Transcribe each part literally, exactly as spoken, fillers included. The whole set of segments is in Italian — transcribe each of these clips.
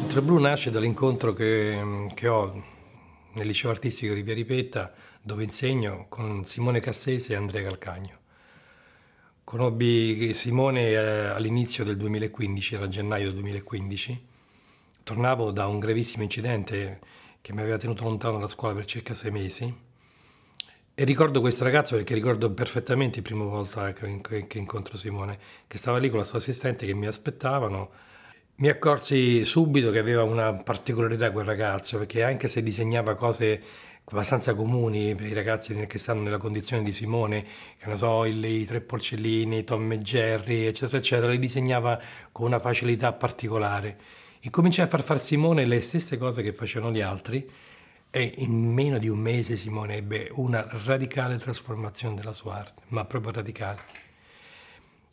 Ultrablu nasce dall'incontro che, che ho nel Liceo Artistico di Ripetta, dove insegno, con Simone Cassese e Andrea Calcagno. Conobbi Simone all'inizio del duemilaquindici, era gennaio duemilaquindici. Tornavo da un gravissimo incidente che mi aveva tenuto lontano dalla scuola per circa sei mesi. E ricordo questo ragazzo perché ricordo perfettamente la prima volta che incontro Simone, che stava lì con la sua assistente che mi aspettavano. Mi accorsi subito che aveva una particolarità quel ragazzo, perché anche se disegnava cose abbastanza comuni per i ragazzi che stanno nella condizione di Simone, che ne so, il, i tre porcellini, Tom e Jerry, eccetera, eccetera, li disegnava con una facilità particolare. E cominciai a far fare Simone le stesse cose che facevano gli altri e in meno di un mese Simone ebbe una radicale trasformazione della sua arte, ma proprio radicale.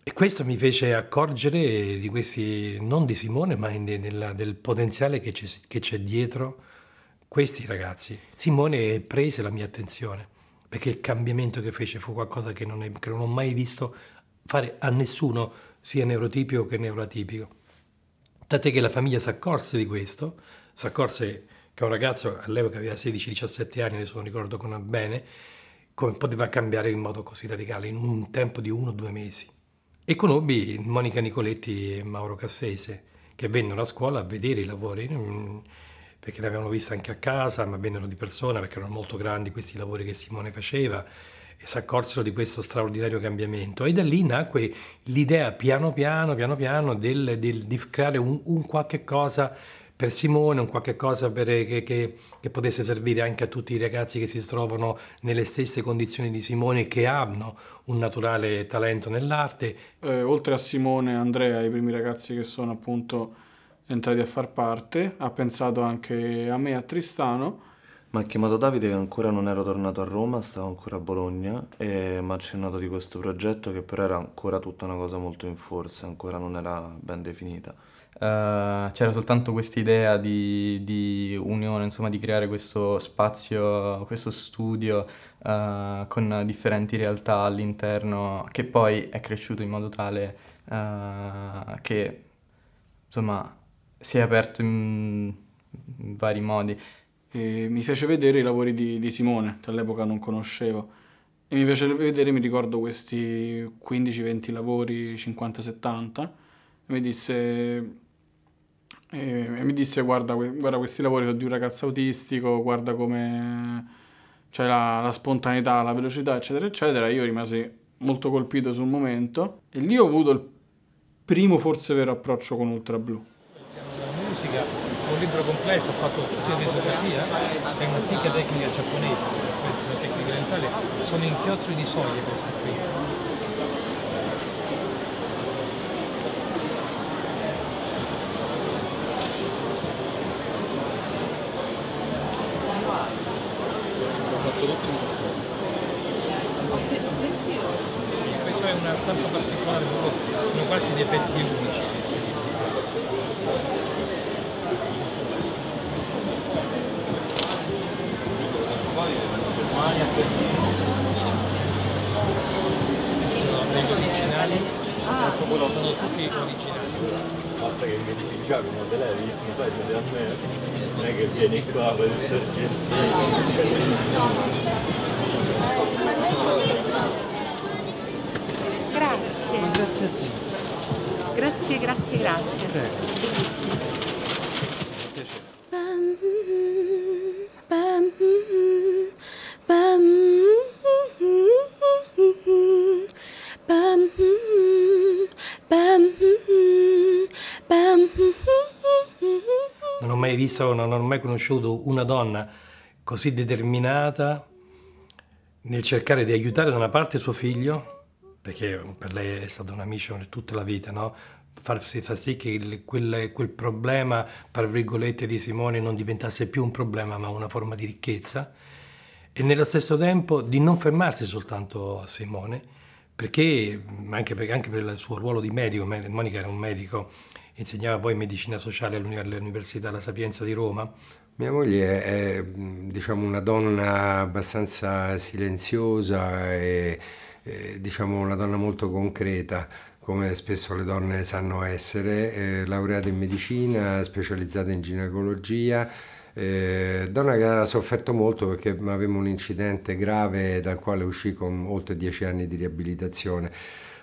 E questo mi fece accorgere di questi, non di Simone, ma in, nella, del potenziale che c'è dietro questi ragazzi. Simone prese la mia attenzione, perché il cambiamento che fece fu qualcosa che non, è, che non ho mai visto fare a nessuno, sia neurotipico che neuroatipico. Tant'è che la famiglia si accorse di questo, si accorse che un ragazzo all'epoca aveva sedici diciassette anni, adesso non ricordo con bene, come poteva cambiare in modo così radicale, in un tempo di uno o due mesi. E conobbi Monica Nicoletti e Mauro Cassese, che vennero a scuola a vedere i lavori, perché ne avevano visto anche a casa, ma vennero di persona perché erano molto grandi questi lavori che Simone faceva, e si accorsero di questo straordinario cambiamento. E da lì nacque l'idea piano piano, piano piano, del, del, di creare un, un qualche cosa per Simone, un qualche cosa per, che, che, che potesse servire anche a tutti i ragazzi che si trovano nelle stesse condizioni di Simone, che hanno un naturale talento nell'arte. Eh, oltre a Simone e Andrea, i primi ragazzi che sono appunto entrati a far parte, ha pensato anche a me, a Tristano. Mi ha chiamato Davide, che ancora non ero tornato a Roma, stavo ancora a Bologna, e mi ha accennato di questo progetto, che però era ancora tutta una cosa molto in forza, ancora non era ben definita. Uh, c'era soltanto questa idea di, di unione, insomma, di creare questo spazio, questo studio uh, con differenti realtà all'interno, che poi è cresciuto in modo tale uh, che, insomma, si è aperto in vari modi. E mi fece vedere i lavori di, di Simone, che all'epoca non conoscevo, e mi fece vedere, mi ricordo, questi quindici venti lavori, cinquanta settanta, e mi disse... E mi disse, guarda, guarda questi lavori sono di un ragazzo autistico, guarda come c'è la, la spontaneità, la velocità, eccetera, eccetera. Io rimasi molto colpito sul momento, e lì ho avuto il primo, forse vero, approccio con Ultrablu. La musica è un libro complesso, ho fatto tutta l'esografia, è un'antica tecnica giapponese, una tecnica orientale, sono inchiostri di soglie questi qui. Questa è una stampa particolare, sono quasi dei pezzi unici. Sono degli originali, sono tutti originali. Basta che mi dici già come te levi, mi fai sedere a me, non è che vieni qua per il teschino. Grazie. Grazie a te. Grazie, grazie, grazie. Non ho mai conosciuto una donna così determinata nel cercare di aiutare da una parte suo figlio, perché per lei è stata una mission tutta la vita, no? farsi far sì che il, quel, quel problema, tra virgolette, di Simone non diventasse più un problema ma una forma di ricchezza, e nello stesso tempo di non fermarsi soltanto a Simone, perché anche, perché, anche per il suo ruolo di medico, Monica era un medico, insegnava poi medicina sociale all'Università La Sapienza di Roma. Mia moglie è, diciamo, una donna abbastanza silenziosa e, e diciamo, una donna molto concreta, come spesso le donne sanno essere, eh, laureata in medicina, specializzata in ginecologia, eh, donna che ha sofferto molto perché avevamo un incidente grave dal quale uscì con oltre dieci anni di riabilitazione,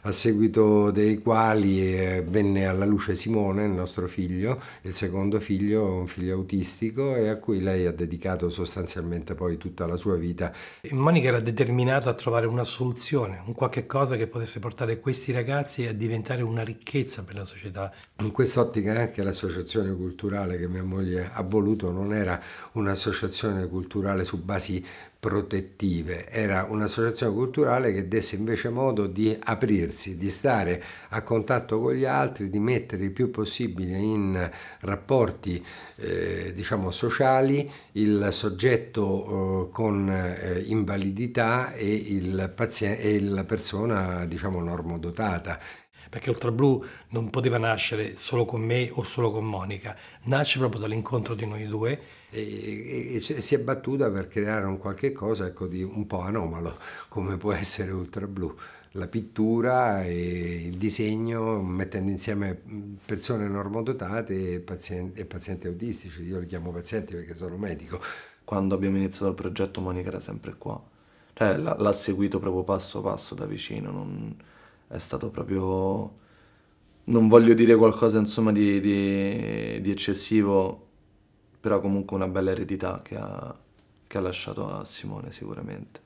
a seguito dei quali eh, venne alla luce Simone, il nostro figlio, il secondo figlio, un figlio autistico, e a cui lei ha dedicato sostanzialmente poi tutta la sua vita. Monica era determinata a trovare una soluzione, un qualche cosa che potesse portare questi ragazzi a diventare una ricchezza per la società. In quest'ottica anche l'associazione culturale che mia moglie ha voluto non era un'associazione culturale su basi protettive, era un'associazione culturale che desse invece modo di aprirsi, di stare a contatto con gli altri, di mettere il più possibile in rapporti eh, diciamo sociali il soggetto eh, con eh, invalidità e, il paziente, e la persona diciamo normodotata. Perché Ultrablu non poteva nascere solo con me o solo con Monica, nasce proprio dall'incontro di noi due. E, e, e si è battuta per creare un qualche cosa, ecco, di un po' anomalo come può essere Ultrablu, la pittura e il disegno mettendo insieme persone normodotate e pazienti, e pazienti autistici. Io li chiamo pazienti perché sono medico. Quando abbiamo iniziato il progetto Monica era sempre qua, cioè l'ha seguito proprio passo passo da vicino, non, è stato proprio, non voglio dire qualcosa insomma di, di, di eccessivo, però comunque una bella eredità che ha, che ha lasciato a Simone sicuramente.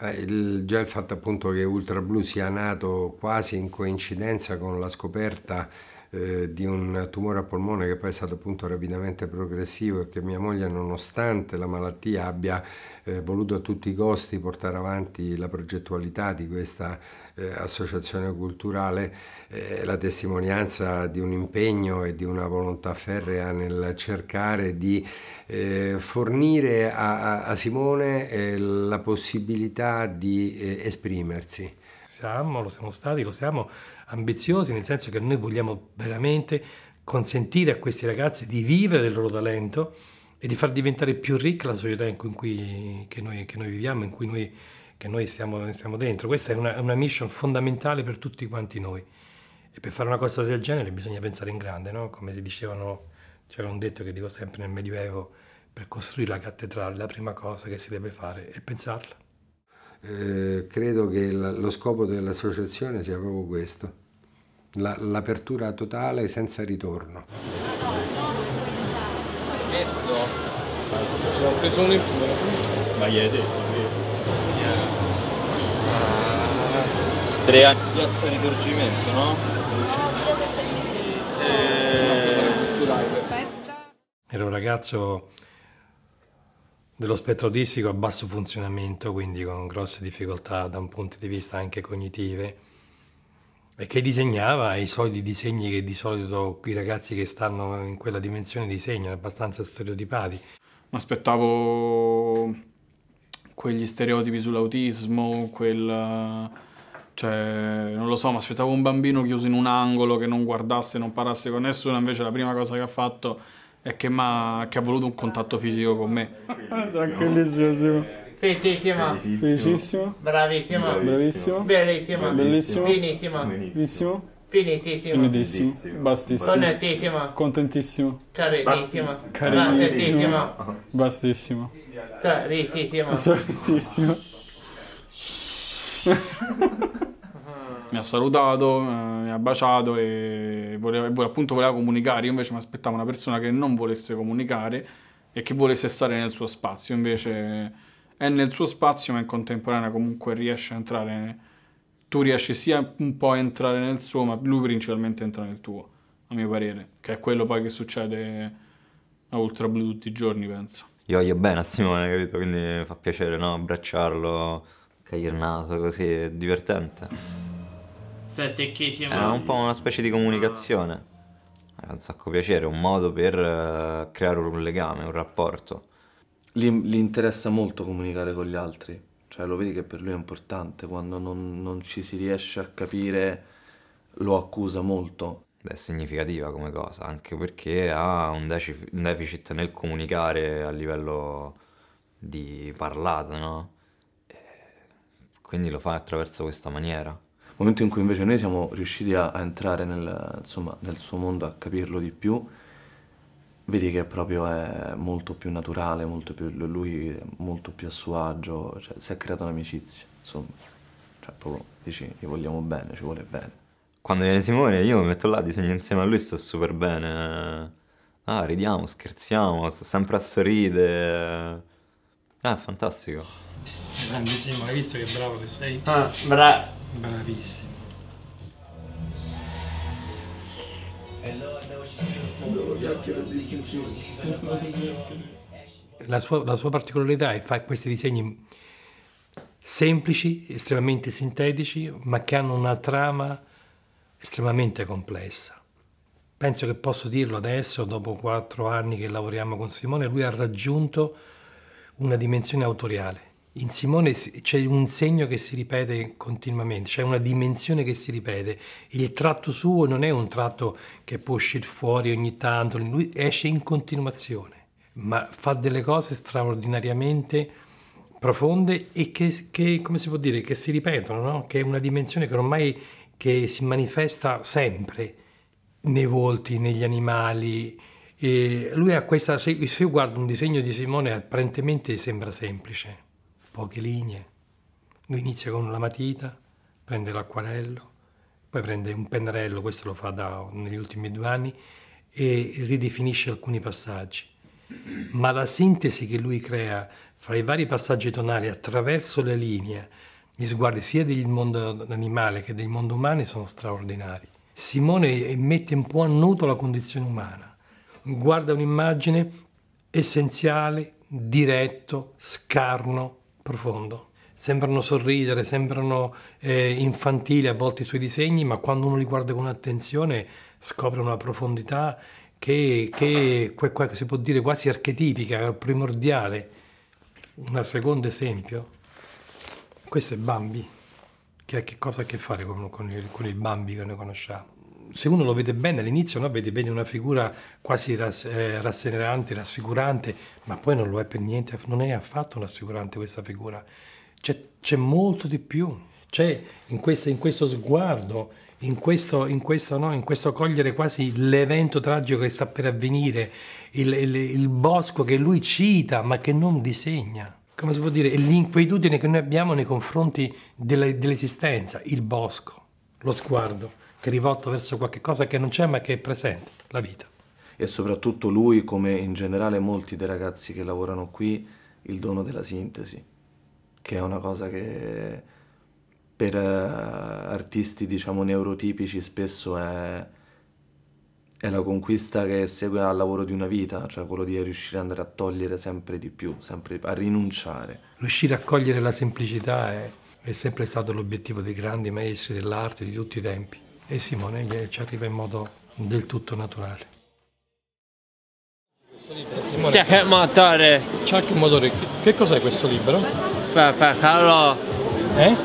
Eh, il, già il fatto appunto che Ultrablu sia nato quasi in coincidenza con la scoperta eh, di un tumore a polmone che poi è stato appunto rapidamente progressivo e che mia moglie, nonostante la malattia, abbia eh, voluto a tutti i costi portare avanti la progettualità di questa eh, associazione culturale, eh, la testimonianza di un impegno e di una volontà ferrea nel cercare di eh, fornire a, a Simone eh, la possibilità di eh, esprimersi. Siamo, lo siamo stati, lo siamo ambiziosi, nel senso che noi vogliamo veramente consentire a questi ragazzi di vivere del loro talento e di far diventare più ricca la società in cui, in cui, che, noi, che noi viviamo, in cui noi, che noi stiamo, stiamo dentro. Questa è una, una mission fondamentale per tutti quanti noi. E per fare una cosa del genere bisogna pensare in grande, no? Come si dicevano, c'era un detto che dico sempre nel Medioevo, per costruire la cattedrale la prima cosa che si deve fare è pensarla. Eh, credo che la, lo scopo dell'associazione sia proprio questo, l'apertura la, totale senza ritorno. Adesso ho preso un impulso. Ma gli hai detto? Andrea, piazza Risorgimento, no? Eh... Era un ragazzo dello spettro autistico a basso funzionamento, quindi con grosse difficoltà da un punto di vista anche cognitive, e che disegnava i soliti disegni che di solito i ragazzi che stanno in quella dimensione disegnano, abbastanza stereotipati. Mi aspettavo quegli stereotipi sull'autismo, quel... cioè, non lo so, mi aspettavo un bambino chiuso in un angolo che non guardasse, non parlasse con nessuno, invece la prima cosa che ha fatto è che, ma, che ha voluto un contatto fisico con me. Tranquillissimo. Felicissimo. Felicissimo. Bravissimo. Bravissimo. Bellissimo. Bellissimo. Benissimo. Benissimo. Finitissimo. Finitissimo. Bastissimo. Contentissimo. Contentissimo. Carinissimo. Carinissimo. Bastissimo. Carinissimo. Salutissimo. Mi ha salutato, mi ha baciato e voleva, appunto voleva comunicare. Io invece mi aspettavo una persona che non volesse comunicare e che volesse stare nel suo spazio. Invece è nel suo spazio ma in contemporanea comunque riesce a entrare, tu riesci sia un po' a entrare nel suo ma lui principalmente entra nel tuo, a mio parere, che è quello poi che succede a Ultrablu tutti i giorni, penso. Io voglio bene a Simone, capito? Quindi mi fa piacere, no? Abbracciarlo, cagliarnato, così è divertente. È un po' una specie di comunicazione. Era un sacco piacere, un modo per creare un legame, un rapporto. Gli interessa molto comunicare con gli altri, cioè lo vedi che per lui è importante. Quando non, non ci si riesce a capire lo accusa molto. È significativa come cosa, anche perché ha un deficit nel comunicare a livello di parlato, no? E quindi lo fa attraverso questa maniera. Nel momento in cui invece noi siamo riusciti a, a entrare nel, insomma, nel suo mondo, a capirlo di più, vedi che proprio è molto più naturale, molto più, lui è molto più a suo agio, cioè, si è creata un'amicizia, insomma. Cioè proprio dici, gli vogliamo bene, ci vuole bene. Quando viene Simone io mi metto là, disegno insieme a lui, sto super bene. Ah, ridiamo, scherziamo, sto sempre a sorridere. Ah, è fantastico. Grandissimo, hai visto che bravo che sei? Ah, bravo. Bravissimo. La sua, la sua particolarità è fare questi disegni semplici, estremamente sintetici, ma che hanno una trama estremamente complessa. Penso che posso dirlo adesso, dopo quattro anni che lavoriamo con Simone, lui ha raggiunto una dimensione autoriale. In Simone c'è un segno che si ripete continuamente, c'è una dimensione che si ripete. Il tratto suo non è un tratto che può uscire fuori ogni tanto, lui esce in continuazione, ma fa delle cose straordinariamente profonde e che, che come si può dire, che si ripetono, no? Che è una dimensione che ormai che si manifesta sempre nei volti, negli animali. E lui ha questa, se io guardo un disegno di Simone apparentemente sembra semplice. Poche linee, lui inizia con la matita, prende l'acquarello, poi prende un pennarello, questo lo fa da, negli ultimi due anni, e ridefinisce alcuni passaggi. Ma la sintesi che lui crea fra i vari passaggi tonali attraverso le linee, gli sguardi sia del mondo animale che del mondo umano sono straordinari. Simone mette un po' a nudo la condizione umana, guarda un'immagine essenziale, diretto, scarno, profondo. Sembrano sorridere, sembrano eh, infantili a volte i suoi disegni, ma quando uno li guarda con attenzione scopre una profondità che, che, che, che si può dire quasi archetipica, primordiale. Un secondo esempio, questo è Bambi, che ha che cosa a che fare con, con, il, con il Bambi che noi conosciamo. Se uno lo vede bene all'inizio, no? Vede bene una figura quasi ras, eh, rasserenante, rassicurante, ma poi non lo è per niente, non è affatto rassicurante questa figura. C'è molto di più, c'è in, in questo sguardo, in questo, in, questo, no? In questo cogliere quasi l'evento tragico che sta per avvenire, il, il, il bosco che lui cita ma che non disegna. Come si può dire? L'inquietudine che noi abbiamo nei confronti dell'esistenza, il bosco, lo sguardo che è rivolto verso qualche cosa che non c'è ma che è presente, la vita. E soprattutto lui, come in generale molti dei ragazzi che lavorano qui, il dono della sintesi, che è una cosa che per artisti, diciamo, neurotipici spesso è, è la conquista che segue al lavoro di una vita, cioè quello di riuscire ad andare a togliere sempre di più, sempre a rinunciare. Riuscire a cogliere la semplicità è, è sempre stato l'obiettivo dei grandi maestri dell'arte di tutti i tempi. E Simone che ci arriva in modo del tutto naturale. C'è che motore? C'è anche un motore. Che cos'è questo libro? Pepe, caro. Eh?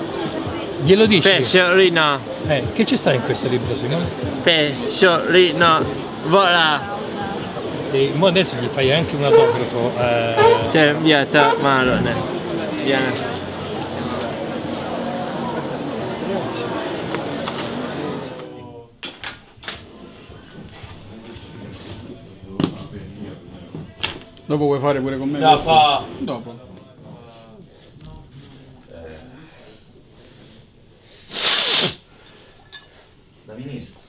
Glielo dici? Pesciolino. Eh, che ci sta in questo libro, Simone? Pesciolino, vola. E mo adesso gli fai anche un autografo. Eh... C'è via te, Marone. Viene. Dopo vuoi fare pure con me? Dopo! Dopo. Da ministro.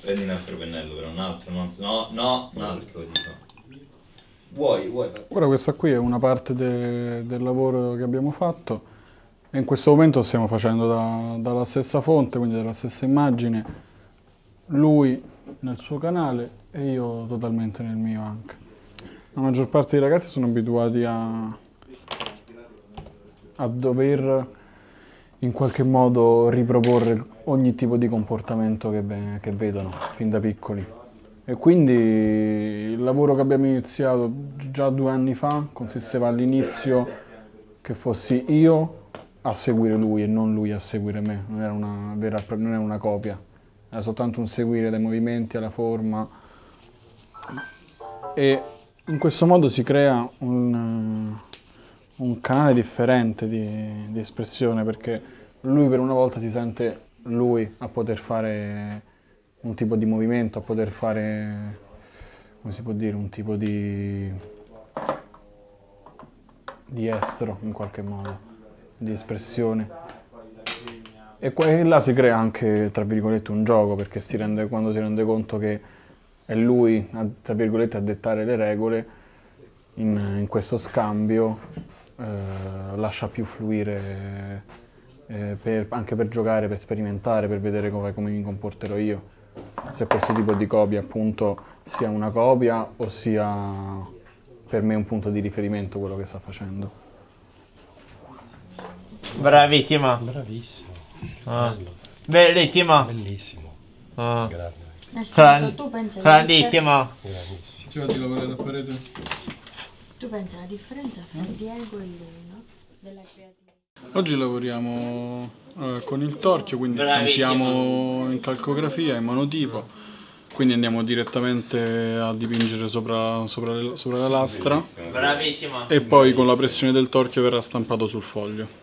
Prendi un altro pennello però, un altro, non so. No, no, un altro dico. Vuoi, vuoi. Ora questa qui è una parte de, del lavoro che abbiamo fatto e in questo momento stiamo facendo da, dalla stessa fonte, quindi dalla stessa immagine. Lui nel suo canale e io totalmente nel mio anche. La maggior parte dei ragazzi sono abituati a, a dover in qualche modo riproporre ogni tipo di comportamento che, che vedono fin da piccoli. E quindi il lavoro che abbiamo iniziato già due anni fa consisteva all'inizio che fossi io a seguire lui e non lui a seguire me, non era una, vera, non era una copia, era soltanto un seguire dai movimenti alla forma, e in questo modo si crea un, un canale differente di, di espressione, perché lui per una volta si sente lui a poter fare un tipo di movimento, a poter fare, come si può dire, un tipo di, di estro in qualche modo, di espressione, e qua e là si crea anche, tra virgolette, un gioco, perché si rende, quando si rende conto che è lui, tra virgolette, a dettare le regole, in, in questo scambio eh, lascia più fluire eh, per, anche per giocare, per sperimentare, per vedere come, come mi comporterò io, se questo tipo di copia appunto sia una copia o sia per me un punto di riferimento quello che sta facendo. Bravi Tima. Bravissimo. Ah. Belli Tima. Bellissimo. Ah. Grazie. Fran... tu pensi alla differenza? Bravissimo. Ci vado a lavorare la parete. Tu pensi alla differenza fra mm. Diego e lui, no? Della creatività. Oggi lavoriamo eh, con il torchio, quindi Bravissimo. stampiamo in calcografia, in monotipo, quindi andiamo direttamente a dipingere sopra, sopra, sopra la lastra. Bravissimo. E poi con la pressione del torchio verrà stampato sul foglio.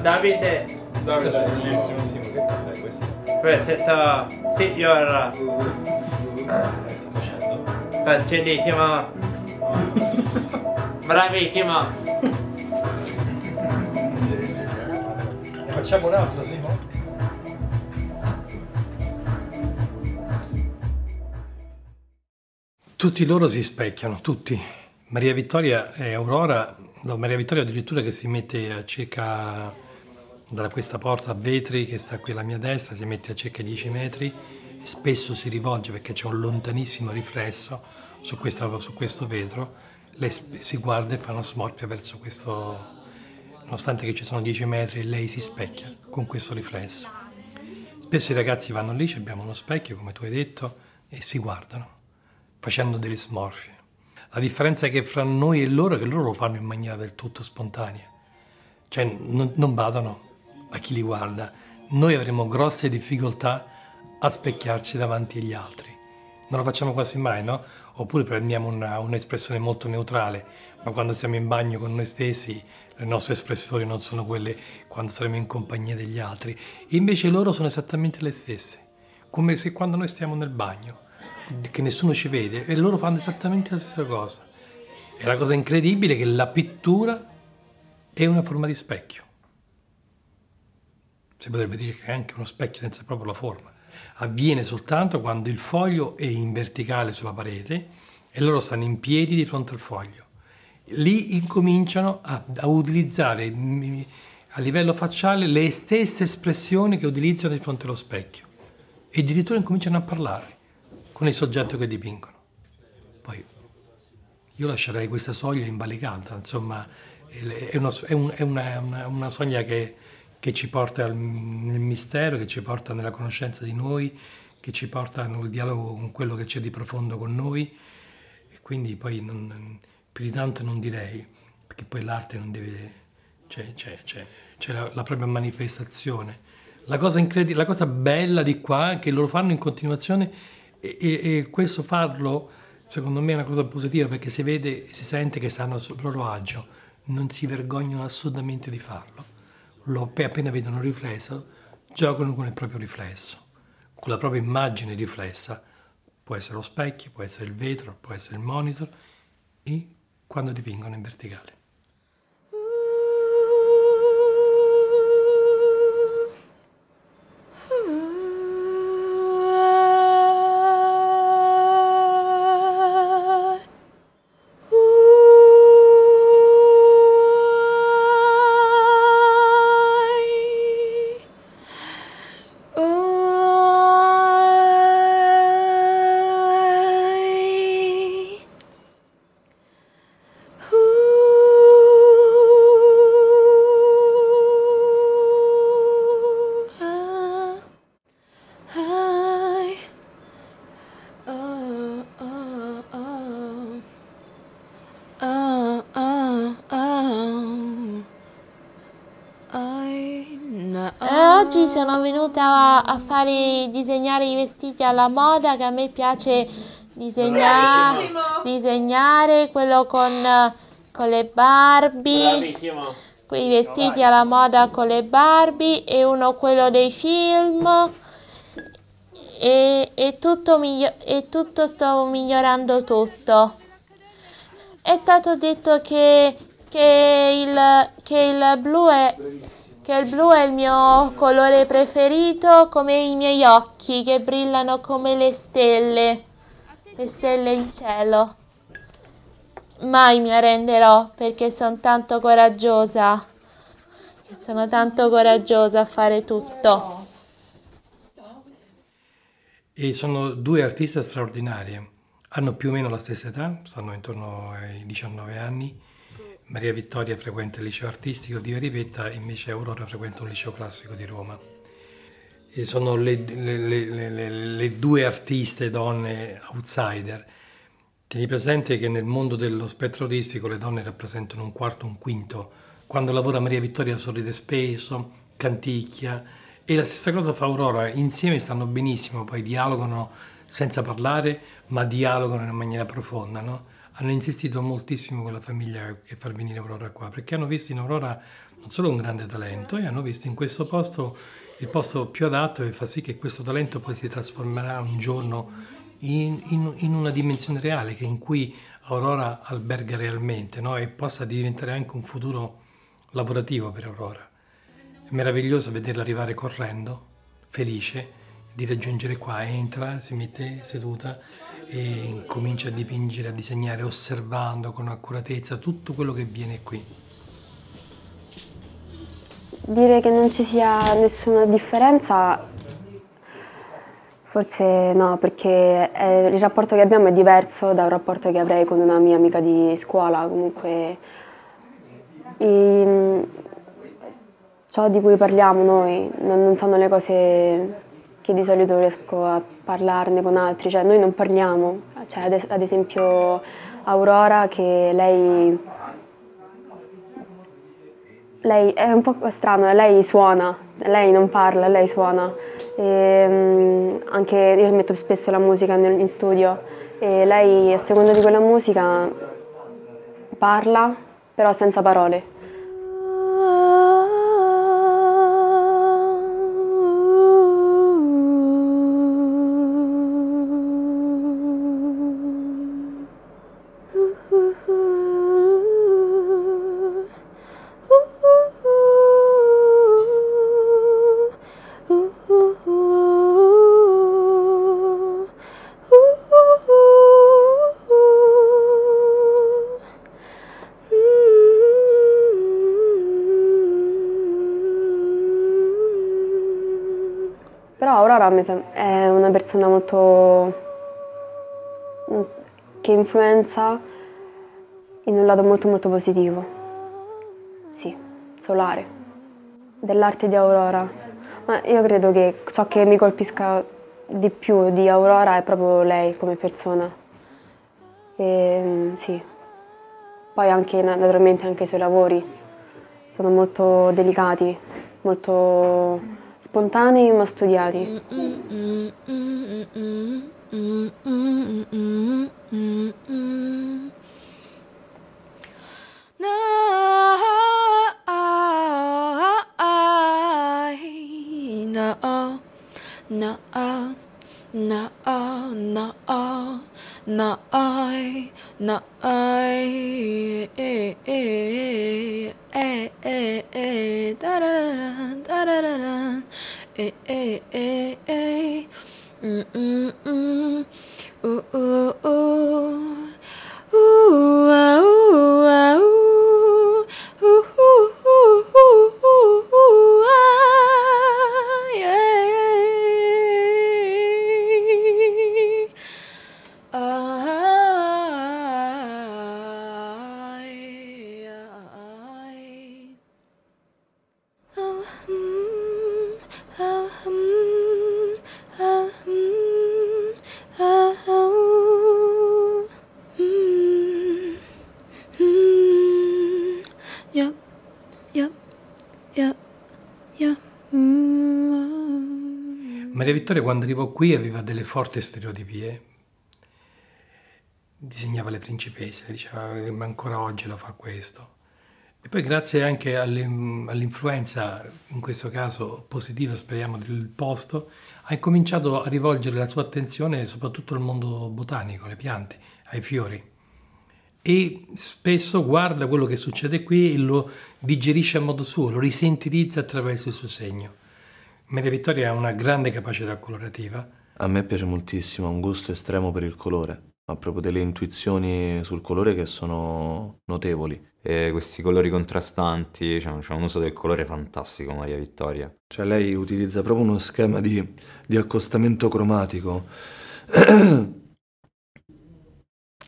Davide, Davide è bellissimo, che cos'è questo? Perfetta, signora. Che sta facendo? Facilissima. Bravissima. Ne facciamo un altro, Simo? Tutti loro si specchiano, tutti. Maria Vittoria e Aurora, no, Maria Vittoria addirittura che si mette a circa... da questa porta a vetri che sta qui alla mia destra, si mette a circa dieci metri e spesso si rivolge, perché c'è un lontanissimo riflesso su, questa, su questo vetro, lei si guarda e fa una smorfia verso questo, nonostante che ci sono dieci metri, lei si specchia con questo riflesso. Spesso i ragazzi vanno lì, abbiamo uno specchio, come tu hai detto, e si guardano, facendo delle smorfie. La differenza è che fra noi e loro è che loro lo fanno in maniera del tutto spontanea, cioè non, non badano a chi li guarda. Noi avremo grosse difficoltà a specchiarci davanti agli altri. Non lo facciamo quasi mai, no? Oppure prendiamo un'espressione molto neutrale, ma quando siamo in bagno con noi stessi, le nostre espressioni non sono quelle quando saremo in compagnia degli altri. Invece loro sono esattamente le stesse, come se quando noi stiamo nel bagno, che nessuno ci vede, e loro fanno esattamente la stessa cosa. E la cosa incredibile è che la pittura è una forma di specchio. Si potrebbe dire che è anche uno specchio senza proprio la forma. Avviene soltanto quando il foglio è in verticale sulla parete e loro stanno in piedi di fronte al foglio. Lì incominciano a, a utilizzare a livello facciale le stesse espressioni che utilizzano di fronte allo specchio e addirittura incominciano a parlare con il soggetto che dipingono. Poi io lascerei questa soglia invalicata, insomma è, uno, è, un, è una, una, una soglia che che ci porta nel mistero, che ci porta nella conoscenza di noi, che ci porta nel dialogo con quello che c'è di profondo con noi, e quindi poi non, più di tanto non direi, perché poi l'arte non deve... c'è la, la propria manifestazione, La cosa incredibile, la cosa bella di qua è che loro fanno in continuazione e, e, e questo farlo secondo me è una cosa positiva, perché si vede, si sente che stanno sul loro agio, non si vergognano assolutamente di farlo. Lo appena vedono il riflesso, giocano con il proprio riflesso, con la propria immagine riflessa. Può essere lo specchio, può essere il vetro, può essere il monitor, e quando dipingono in verticale. Oggi sono venuta a fare disegnare i vestiti alla moda, che a me piace disegnare, Bravissimo. disegnare quello con, con le Barbie, Bravissimo. quei vestiti alla moda con le Barbie, e uno quello dei film, e, e, tutto, miglio, e tutto sto migliorando tutto. È stato detto che, che, il, che il blu è... che il blu è il mio colore preferito, come i miei occhi che brillano come le stelle, le stelle in cielo. Mai mi arrenderò, perché sono tanto coraggiosa, sono tanto coraggiosa a fare tutto. E sono due artiste straordinarie, hanno più o meno la stessa età, stanno intorno ai diciannove anni. Maria Vittoria frequenta il Liceo Artistico di Ripetta, invece Aurora frequenta un liceo classico di Roma. E sono le, le, le, le, le due artiste donne outsider. Tieni presente che nel mondo dello spettro artistico le donne rappresentano un quarto, un quinto. Quando lavora Maria Vittoria sorride spesso, canticchia, e la stessa cosa fa Aurora. Insieme stanno benissimo, poi dialogano senza parlare, ma dialogano in maniera profonda, no? Hanno insistito moltissimo con la famiglia che far venire Aurora qua, perché hanno visto in Aurora non solo un grande talento, e hanno visto in questo posto il posto più adatto, e fa sì che questo talento poi si trasformerà un giorno in, in, in una dimensione reale, che in cui Aurora alberga realmente, no? E possa diventare anche un futuro lavorativo per Aurora. È meraviglioso vederla arrivare correndo, felice di raggiungere qua. Entra, si mette seduta e comincia a dipingere, a disegnare, osservando con accuratezza tutto quello che viene qui. Dire che non ci sia nessuna differenza, forse no, perché il rapporto che abbiamo è diverso da un rapporto che avrei con una mia amica di scuola. Comunque i, ciò di cui parliamo noi non, non sono le cose che di solito riesco a parlarne con altri, cioè noi non parliamo, cioè, ad, es ad esempio Aurora, che lei, lei è un po' strano, lei suona, lei non parla, lei suona, e, um, anche io metto spesso la musica nel, in studio, e lei a seconda di quella musica parla, però senza parole. È una persona molto che influenza in un lato molto molto positivo, sì, solare, dell'arte di Aurora. Ma io credo che ciò che mi colpisca di più di Aurora è proprio lei come persona, e, sì, poi anche naturalmente anche i suoi lavori sono molto delicati, molto spontanei ma studiati. Maria Vittoria, quando arrivò qui, aveva delle forti stereotipie. Disegnava le principesse, diceva che ancora oggi lo fa questo. E poi grazie anche all'influenza, in questo caso positiva, speriamo, del posto, ha cominciato a rivolgere la sua attenzione soprattutto al mondo botanico, alle piante, ai fiori. E spesso guarda quello che succede qui e lo digerisce a modo suo, lo risentilizza attraverso il suo segno. Maria Vittoria ha una grande capacità colorativa. A me piace moltissimo, ha un gusto estremo per il colore. Ha proprio delle intuizioni sul colore che sono notevoli. E questi colori contrastanti, cioè, c'è un uso del colore fantastico Maria Vittoria. Cioè lei utilizza proprio uno schema di, di accostamento cromatico che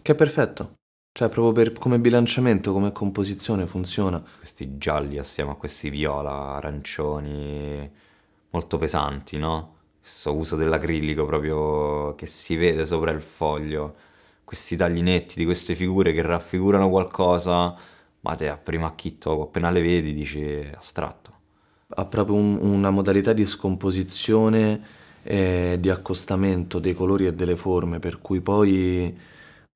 è perfetto. Cioè proprio per, come bilanciamento, come composizione funziona. Questi gialli assieme a questi viola, arancioni... molto pesanti, no? Questo uso dell'acrilico proprio che si vede sopra il foglio, questi taglinetti di queste figure che raffigurano qualcosa, ma te a primo acchitto, appena le vedi, dici astratto. Ha proprio un, una modalità di scomposizione e di accostamento dei colori e delle forme, per cui poi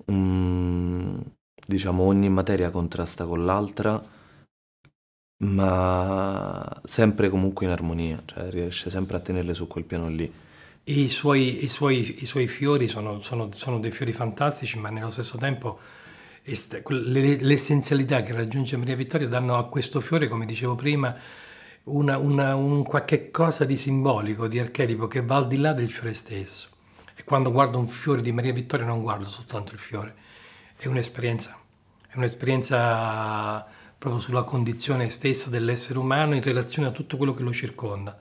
um, diciamo ogni materia contrasta con l'altra, ma sempre comunque in armonia, cioè riesce sempre a tenerle su quel piano lì. E i suoi, i suoi, i suoi fiori sono, sono, sono dei fiori fantastici, ma nello stesso tempo l'essenzialità che raggiunge Maria Vittoria danno a questo fiore, come dicevo prima, una, una, un qualche cosa di simbolico, di archetipo, che va al di là del fiore stesso. E quando guardo un fiore di Maria Vittoria non guardo soltanto il fiore, è un'esperienza, è un'esperienza... proprio sulla condizione stessa dell'essere umano in relazione a tutto quello che lo circonda.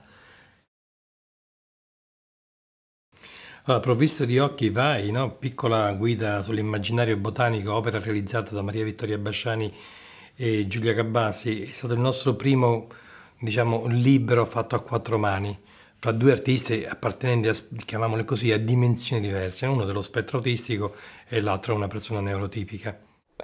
Allora, provvisto di occhi vai, no? Piccola guida sull'immaginario botanico, opera realizzata da Maria Vittoria Basciani e Giulia Cabassi, è stato il nostro primo, diciamo, libro fatto a quattro mani, fra due artisti appartenenti a, chiamiamole così, a dimensioni diverse, uno dello spettro autistico e l'altro una persona neurotipica.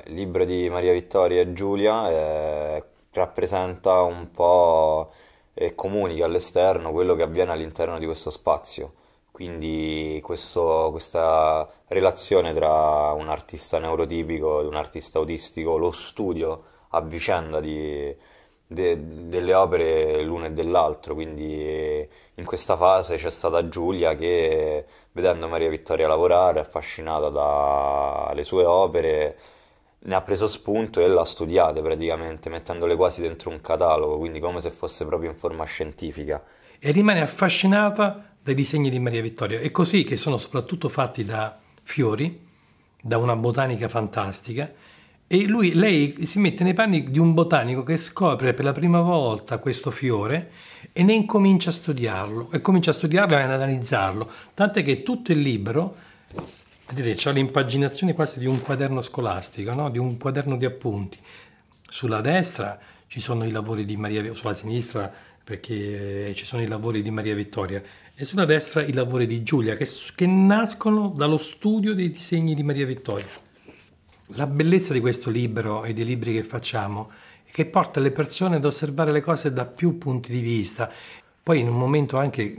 Il libro di Maria Vittoria e Giulia eh, rappresenta un po' e comunica all'esterno quello che avviene all'interno di questo spazio, quindi questo, questa relazione tra un artista neurotipico e un artista autistico, lo studio a vicenda di, de, delle opere l'uno e dell'altro, quindi in questa fase c'è stata Giulia che, vedendo Maria Vittoria lavorare, affascinata dalle sue opere, ne ha preso spunto e l'ha studiata praticamente, mettendole quasi dentro un catalogo, quindi come se fosse proprio in forma scientifica. E rimane affascinata dai disegni di Maria Vittoria, è così che sono soprattutto fatti da fiori, da una botanica fantastica, e lui, lei si mette nei panni di un botanico che scopre per la prima volta questo fiore e ne incomincia a studiarlo, e comincia a studiarlo e ad analizzarlo, tant'è che tutto il libro... Vedete, c'è l'impaginazione quasi di un quaderno scolastico, no? Di un quaderno di appunti. Sulla destra ci sono i lavori di Maria Vittoria, sulla sinistra perché ci sono i lavori di Maria Vittoria, e sulla destra i lavori di Giulia, che, che nascono dallo studio dei disegni di Maria Vittoria. La bellezza di questo libro e dei libri che facciamo è che porta le persone ad osservare le cose da più punti di vista. Poi in un momento anche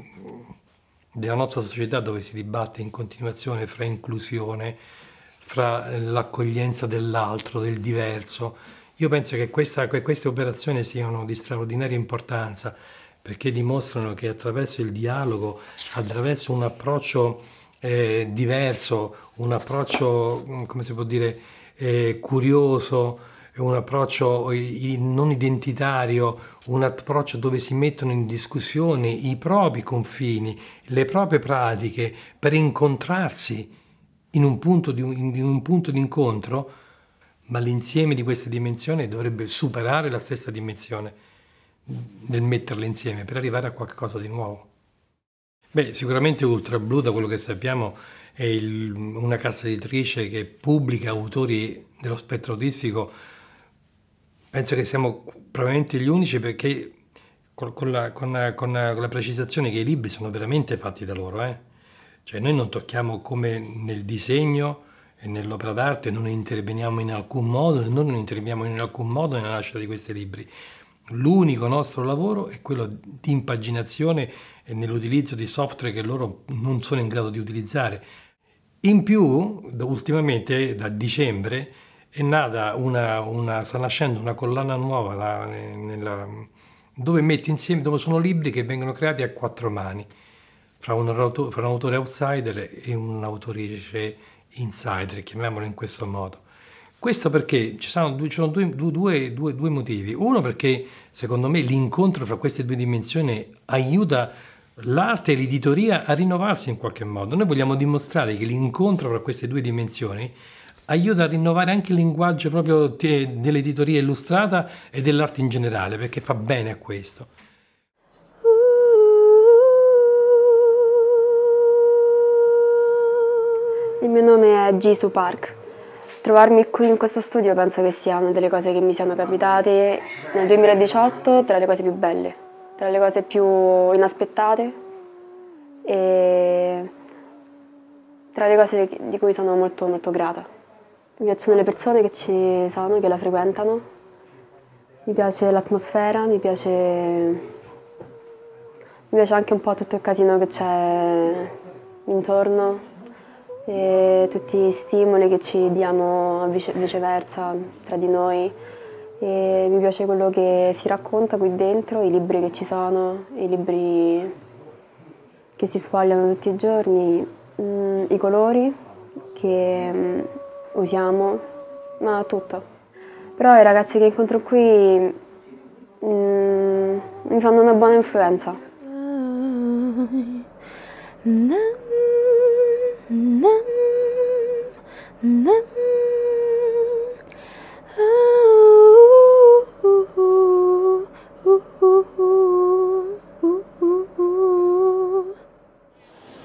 della nostra società dove si dibatte in continuazione fra inclusione, fra l'accoglienza dell'altro, del diverso, io penso che, questa, che queste operazioni siano di straordinaria importanza, perché dimostrano che attraverso il dialogo, attraverso un approccio eh, diverso, un approccio, come si può dire, eh, curioso, un approccio non identitario, un approccio dove si mettono in discussione i propri confini, le proprie pratiche, per incontrarsi in un punto di, in un punto di incontro, ma l'insieme di queste dimensioni dovrebbe superare la stessa dimensione nel metterle insieme per arrivare a qualcosa di nuovo. Beh, sicuramente Ultrablu, da quello che sappiamo, è il, una casa editrice che pubblica autori dello spettro autistico. Penso che siamo probabilmente gli unici, perché con la, con, la, con, la, con la precisazione che i libri sono veramente fatti da loro. Eh? Cioè noi non tocchiamo, come nel disegno e nell'opera d'arte, non interveniamo in alcun modo, e noi non interveniamo in alcun modo nella nascita di questi libri. L'unico nostro lavoro è quello di impaginazione e nell'utilizzo di software che loro non sono in grado di utilizzare. In più, ultimamente, da dicembre, è nata una, una, sta nascendo una collana nuova la, nella, dove metti insieme, dove sono libri che vengono creati a quattro mani, fra un, fra un autore outsider e un'autrice insider, chiamiamolo in questo modo. Questo perché ci sono, due, ci sono due, due, due, due motivi. Uno, perché secondo me l'incontro fra queste due dimensioni aiuta l'arte e l'editoria a rinnovarsi in qualche modo. Noi vogliamo dimostrare che l'incontro fra queste due dimensioni aiuta a rinnovare anche il linguaggio proprio dell'editoria illustrata e dell'arte in generale, perché fa bene a questo. Il mio nome è Jisoo Park. Trovarmi qui in questo studio penso che sia una delle cose che mi siano capitate nel duemiladiciotto, tra le cose più belle, tra le cose più inaspettate e tra le cose di cui sono molto molto grata. Mi piacciono le persone che ci sono, che la frequentano, mi piace l'atmosfera, mi piace, mi piace anche un po' tutto il casino che c'è intorno e tutti gli stimoli che ci diamo vice, viceversa tra di noi. E mi piace quello che si racconta qui dentro, i libri che ci sono, i libri che si sfogliano tutti i giorni, mh, i colori che... Mh, usiamo, ma tutto. Però i ragazzi che incontro qui mm, mi fanno una buona influenza. No,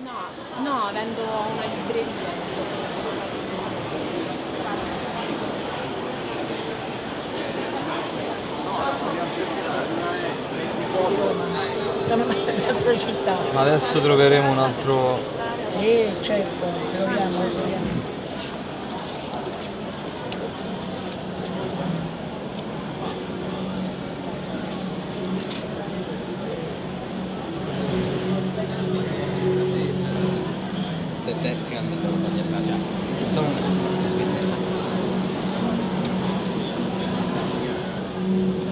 no, vendo una libreria. Ma adesso troveremo un altro... Sì, certo, troviamo. Questa è tecnica, non devo toglierla già. Solo una spetta.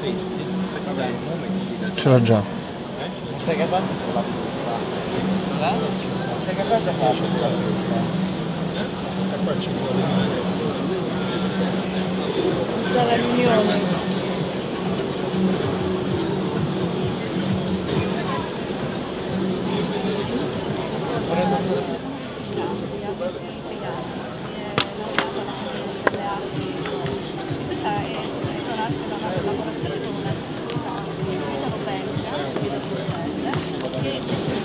Sì, aspetta, dai, un nome. Ce l'ho già. Sei capace di farlo? Sei capace di farlo? E qua ci vuole. Sono riunione. Questa è nasce da una collaborazione con una città.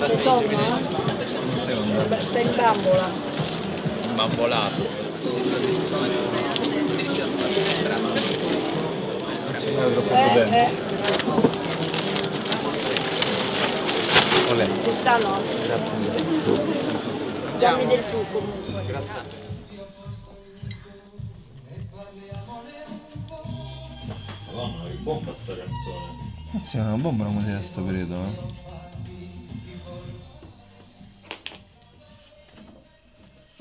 Insomma, sta in bambola. Imbambolato. Eh, eh. Ci stanno. Grazie mille. Dammi del tuo comunque. Grazie. Madonna, che bomba sta canzone. Anzi, è una bomba la musica di questo periodo, eh.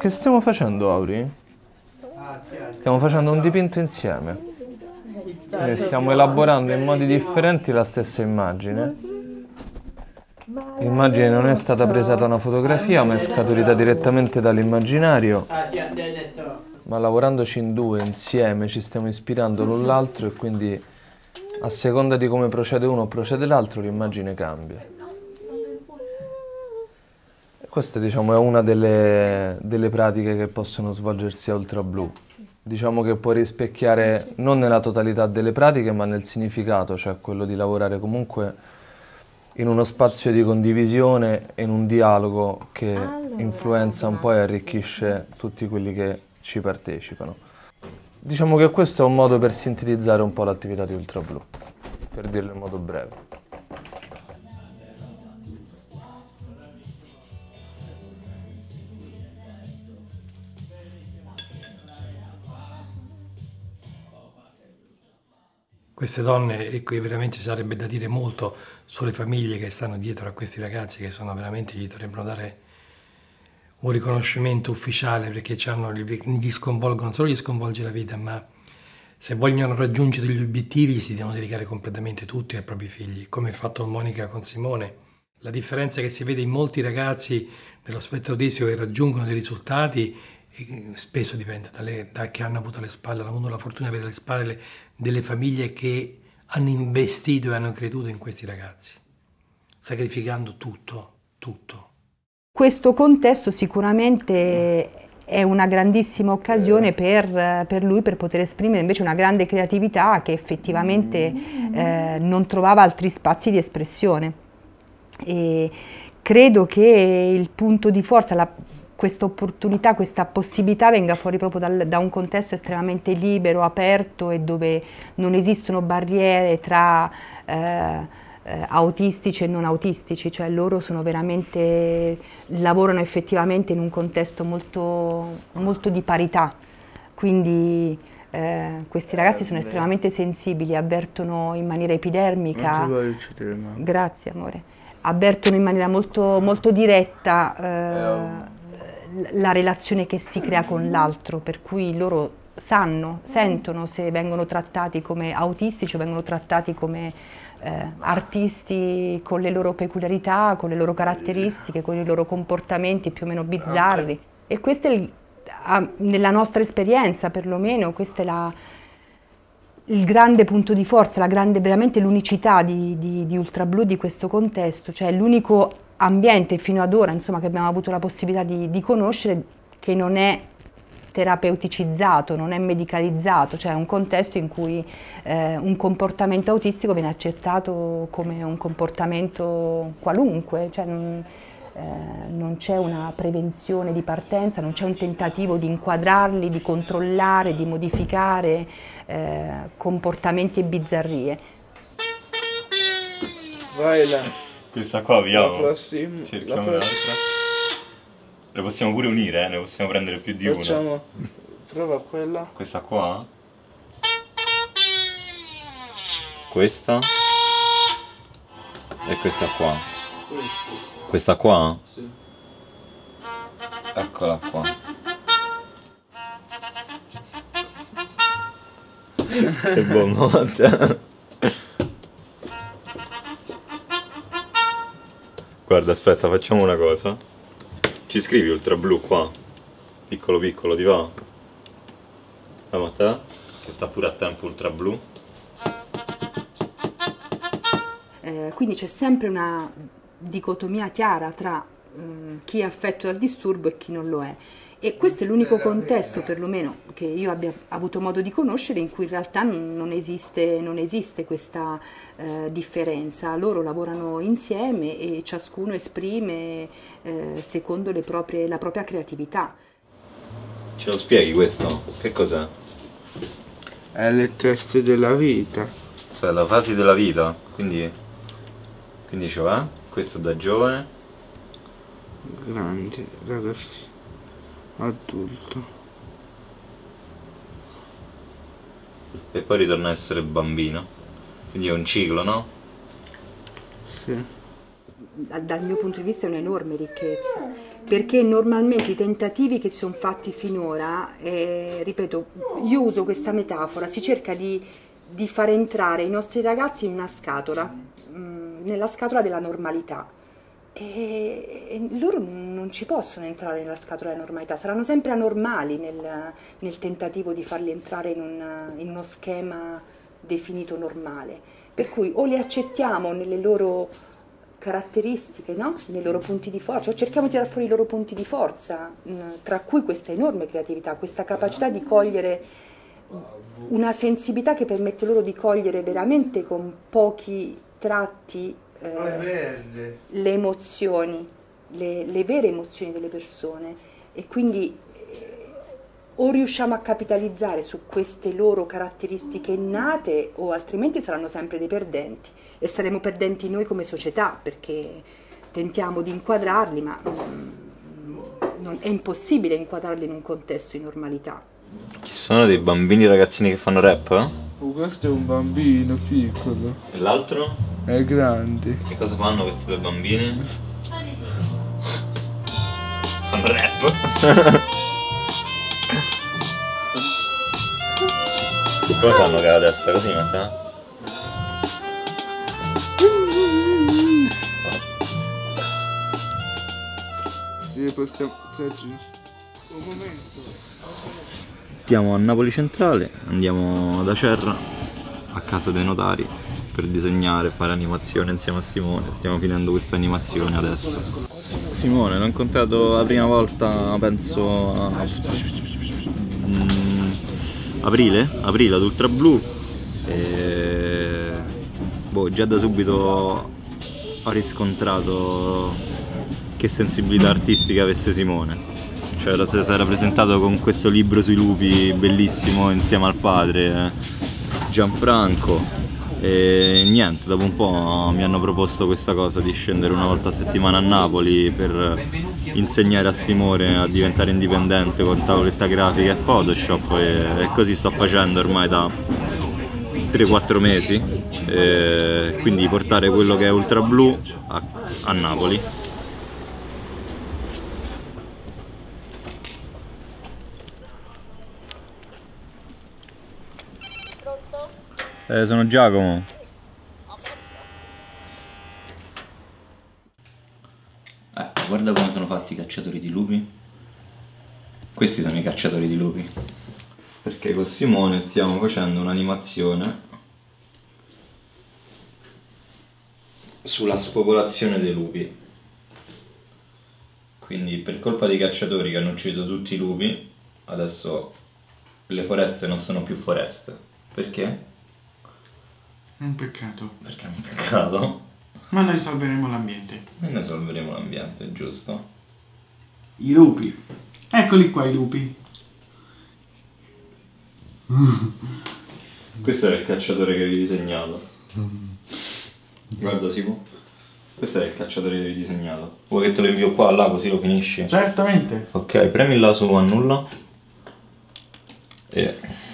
Che stiamo facendo, Auri? Stiamo facendo un dipinto insieme. Quindi stiamo elaborando in modi differenti la stessa immagine. L'immagine non è stata presa da una fotografia, ma è scaturita direttamente dall'immaginario. Ma lavorandoci in due, insieme, ci stiamo ispirando l'un l'altro e quindi a seconda di come procede uno o procede l'altro, l'immagine cambia. Questa, diciamo, è una delle, delle pratiche che possono svolgersi a Ultrablu. Diciamo che può rispecchiare non nella totalità delle pratiche, ma nel significato, cioè quello di lavorare comunque in uno spazio di condivisione e in un dialogo che influenza un po' e arricchisce tutti quelli che ci partecipano. Diciamo che questo è un modo per sintetizzare un po' l'attività di Ultrablu, per dirlo in modo breve. Queste donne, e qui veramente ci sarebbe da dire molto sulle famiglie che stanno dietro a questi ragazzi, che sono veramente, gli dovrebbero dare un riconoscimento ufficiale, perché hanno, gli sconvolgono, non solo gli sconvolge la vita, ma se vogliono raggiungere degli obiettivi si devono dedicare completamente tutti ai propri figli, come ha fatto Monica con Simone. La differenza che si vede in molti ragazzi dello spettro autistico che raggiungono dei risultati spesso dipende dalle, da che hanno avuto alle spalle, hanno avuto la fortuna di avere alle spalle delle famiglie che hanno investito e hanno creduto in questi ragazzi, sacrificando tutto, tutto. Questo contesto sicuramente è una grandissima occasione per, per lui per poter esprimere invece una grande creatività che effettivamente eh, non trovava altri spazi di espressione. E credo che il punto di forza, la, questa opportunità, questa possibilità venga fuori proprio dal, da un contesto estremamente libero, aperto e dove non esistono barriere tra eh, autistici e non autistici, cioè loro sono veramente, lavorano effettivamente in un contesto molto, molto di parità, quindi eh, questi ragazzi eh, sono beh. estremamente sensibili, avvertono in maniera epidermica, grazie amore, avvertono in maniera molto, molto diretta eh, la relazione che si crea con l'altro, per cui loro sanno, sentono se vengono trattati come autistici o vengono trattati come eh, artisti con le loro peculiarità, con le loro caratteristiche, con i loro comportamenti più o meno bizzarri. E questa è, il, a, nella nostra esperienza perlomeno, questa è la, il grande punto di forza, la grande, veramente l'unicità di, di, di Ultrablu, di questo contesto, cioè l'unico ambiente fino ad ora, insomma, che abbiamo avuto la possibilità di, di conoscere, che non è terapeuticizzato, non è medicalizzato, cioè è un contesto in cui eh, un comportamento autistico viene accettato come un comportamento qualunque, cioè non, eh, non c'è una prevenzione di partenza, non c'è un tentativo di inquadrarli, di controllare, di modificare eh, comportamenti e bizzarrie. Vai là. Questa qua vediamo, prossima, cerchiamo l'altra. Le possiamo pure unire, eh? Ne possiamo prendere più di Facciamo. una. Prova quella. Questa qua. Questa. E questa qua. Questa qua? Sì. Eccola qua. Che buona. Guarda, aspetta, facciamo una cosa. Ci scrivi Ultrablu qua? Piccolo piccolo, ti va? Andiamo a te, che sta pure a tempo Ultrablu. Eh, quindi c'è sempre una dicotomia chiara tra eh, chi è affetto dal disturbo e chi non lo è. E questo è l'unico contesto, perlomeno, che io abbia avuto modo di conoscere, in cui in realtà non esiste, non esiste questa eh, differenza. Loro lavorano insieme e ciascuno esprime eh, secondo le proprie, la propria creatività. Ce lo spieghi questo? Che cos'è? È le fasi della vita. Cioè la fase della vita, quindi, quindi ci va, questo da giovane. Grande, ragazzi. Adulto. E poi ritorna a essere bambino. Quindi è un ciclo, no? Sì. dal mio punto di vista è un'enorme ricchezza, perché normalmente i tentativi che si sono fatti finora, eh, ripeto, io uso questa metafora, si cerca di, di far entrare i nostri ragazzi in una scatola, mh, nella scatola della normalità, e, e loro non ci possono entrare nella scatola della normalità, saranno sempre anormali nel, nel tentativo di farli entrare in, una, in uno schema definito normale, per cui o li accettiamo nelle loro caratteristiche, no? Nei loro punti di forza, cioè cerchiamo di tirare fuori i loro punti di forza, mh, tra cui questa enorme creatività, questa capacità di cogliere una sensibilità che permette loro di cogliere veramente con pochi tratti eh, le emozioni, le, le vere emozioni delle persone, e quindi eh, o riusciamo a capitalizzare su queste loro caratteristiche innate, o altrimenti saranno sempre dei perdenti. E saremo perdenti noi come società, perché tentiamo di inquadrarli, ma non, è impossibile inquadrarli in un contesto di normalità. Ci sono dei bambini ragazzini che fanno rap? Eh? Oh, questo è un bambino piccolo. E l'altro? È grande. Che cosa fanno questi due bambini? Fanno rap? Come fanno che la testa così metta? Sì, possiamo... Un momento. Andiamo a Napoli Centrale, andiamo ad Acerra, a casa dei notari, per disegnare, fare animazione insieme a Simone. Stiamo finendo questa animazione adesso. Simone, l'ho incontrato la prima volta, penso a... Aprile? Aprile ad Ultrablu. E... boh, già da subito ho riscontrato che sensibilità artistica avesse Simone. Cioè, lo si era presentato con questo libro sui lupi bellissimo insieme al padre Gianfranco, e niente, dopo un po' mi hanno proposto questa cosa di scendere una volta a settimana a Napoli per insegnare a Simone a diventare indipendente con tavoletta grafica e Photoshop, e, e così sto facendo ormai da tre quattro mesi, e quindi portare quello che è Ultrablu a, a Napoli. Eh, sono Giacomo. Ecco, guarda come sono fatti i cacciatori di lupi. Questi sono i cacciatori di lupi. Perché con Simone stiamo facendo un'animazione sulla spopolazione dei lupi. Quindi per colpa dei cacciatori che hanno ucciso tutti i lupi, adesso le foreste non sono più foreste. Perché? Un peccato. Perché è un peccato? Ma noi salveremo l'ambiente. E noi salveremo l'ambiente, giusto? I lupi. Eccoli qua i lupi. Questo era il cacciatore che avevi disegnato. Guarda Simo, questo era il cacciatore che avevi disegnato. Vuoi che te lo invio qua, là, così lo finisci? Certamente. Ok, premi là su annulla. E...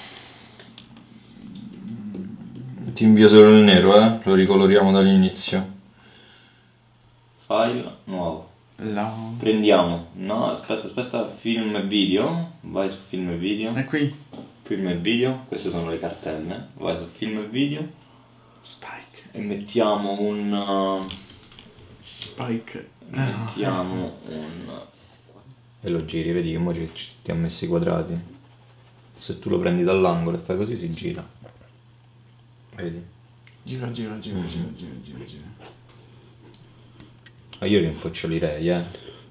ti invio solo il nero, eh? Lo ricoloriamo dall'inizio. File nuovo. No. Prendiamo. No, aspetta, aspetta. Film e video. Vai su film e video. È qui. Film e video. Queste sono le cartelle. Vai su film e video. Spike. E mettiamo un... Spike. Mettiamo no. un... E lo giri, vedi che mo ci, ci, ti ha messo i quadrati. Se tu lo prendi dall'angolo e fai così si gira. Vedi? Gira, gira, gira, mm. gira, gira, gira, gira. Ah, io rinfocciolirei, eh.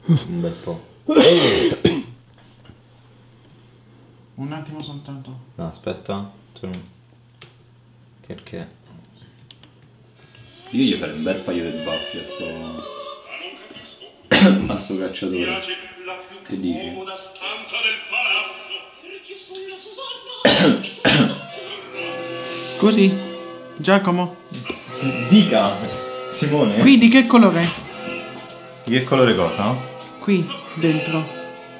Un bel po'. Un attimo soltanto. No, aspetta. Perché? Io gli farei un bel paio di baffi a sto... a sto cacciatore. Che dici? Scusi? Giacomo? Dica! Simone? Qui di che colore? Di che colore cosa? Qui, dentro.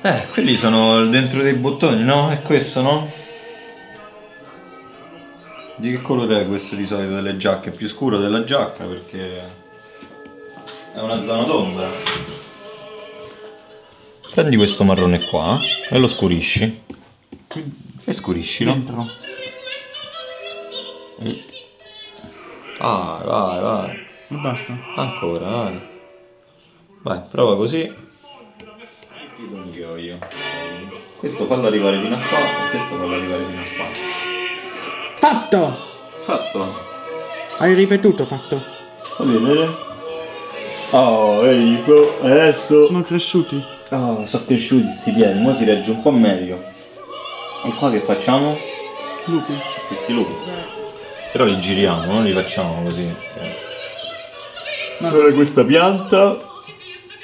Eh, quelli sono dentro dei bottoni, no? È questo, no? Di che colore è questo di solito delle giacche? È più scuro della giacca perché... è una zona d'ombra. Prendi questo marrone qua e lo scurisci. E scuriscilo dentro. E... ah, vai, vai. Non basta. Ancora, vai. Vai, prova così. Questo fallo arrivare fino a qua e questo fallo arrivare fino a qua. Fatto! Fatto! Hai ripetuto fatto? Va bene. Oh, ehi, adesso... sono cresciuti. Ah, oh, sono cresciuti sti piedi, ora si regge un po' meglio. E qua che facciamo? Lupi. Questi lupi. Però li giriamo, non li facciamo così. Ma... allora questa pianta,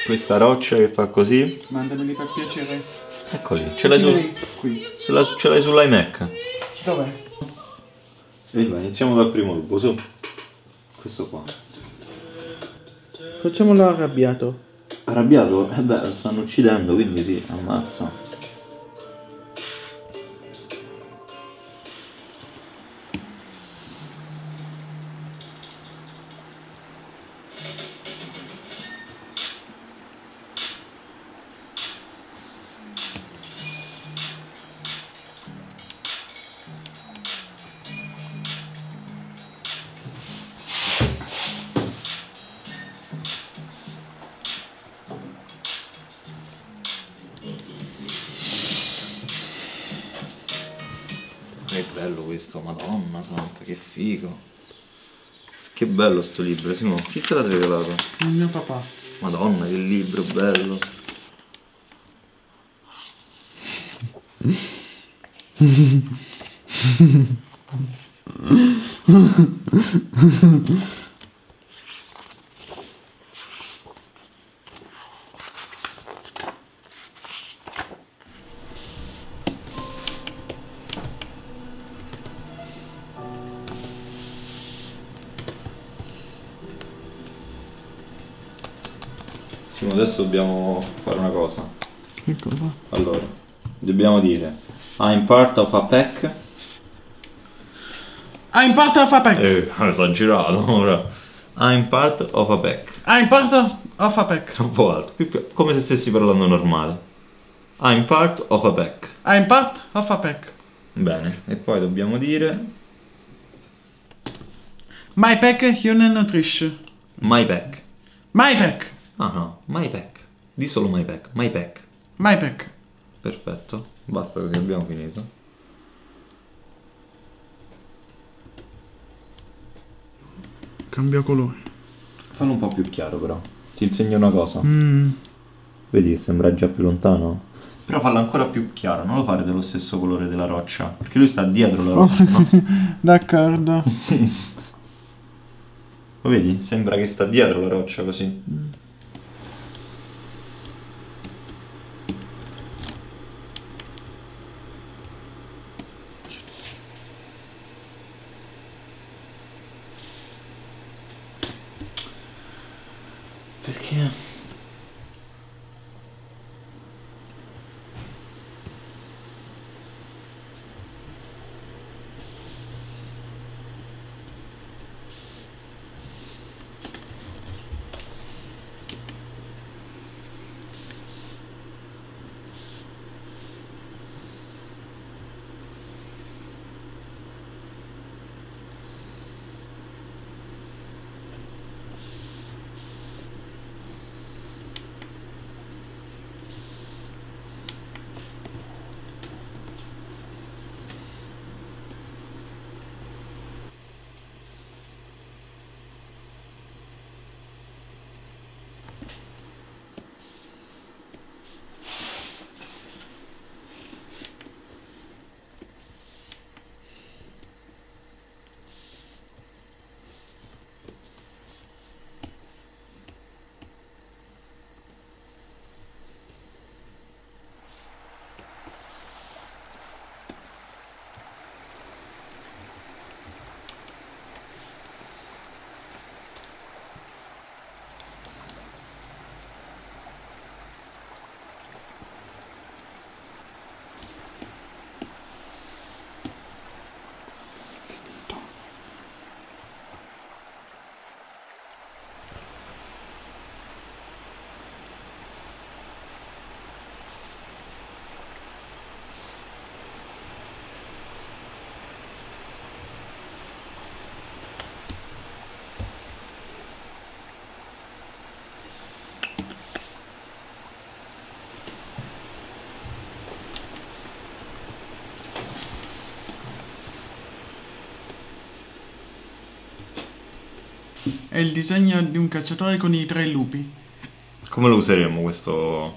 questa roccia che fa così. Mandameli per piacere. Eccoli, ce l'hai su... qui. Ce l'hai sull'iMac. Dov'è? E vai, iniziamo dal primo lupo, su. Questo qua. Facciamolo arrabbiato. Arrabbiato? Eh beh, lo stanno uccidendo, quindi sì, ammazza. Che bello questo, madonna santa, che figo. Che bello sto libro, Simone, chi te l'ha regalato? Il mio papà. Madonna, che libro bello. Adesso dobbiamo fare una cosa. Che cosa? Allora, dobbiamo dire I'm part of a pack. I'm part of a pack. Eh, mi sono girato ora. I'm part of a pack. I'm part of a pack. Troppo alto, come se stessi parlando normale. I'm part of a pack. I'm part of a pack. Bene, e poi dobbiamo dire My pack Human Nutrition. My pack. My pack. Ah no, my pack. Di solo my pack, my pack. My pack. Perfetto, basta così, abbiamo finito. Cambia colore. Fallo un po' più chiaro però. Ti insegno una cosa. Mm. Vedi che sembra già più lontano? Però fallo ancora più chiaro, non lo fare dello stesso colore della roccia. Perché lui sta dietro la roccia, no? D'accordo. Lo vedi? Sembra che sta dietro la roccia così. Mm. Perché? È il disegno di un cacciatore con i tre lupi. Come lo useremo questo,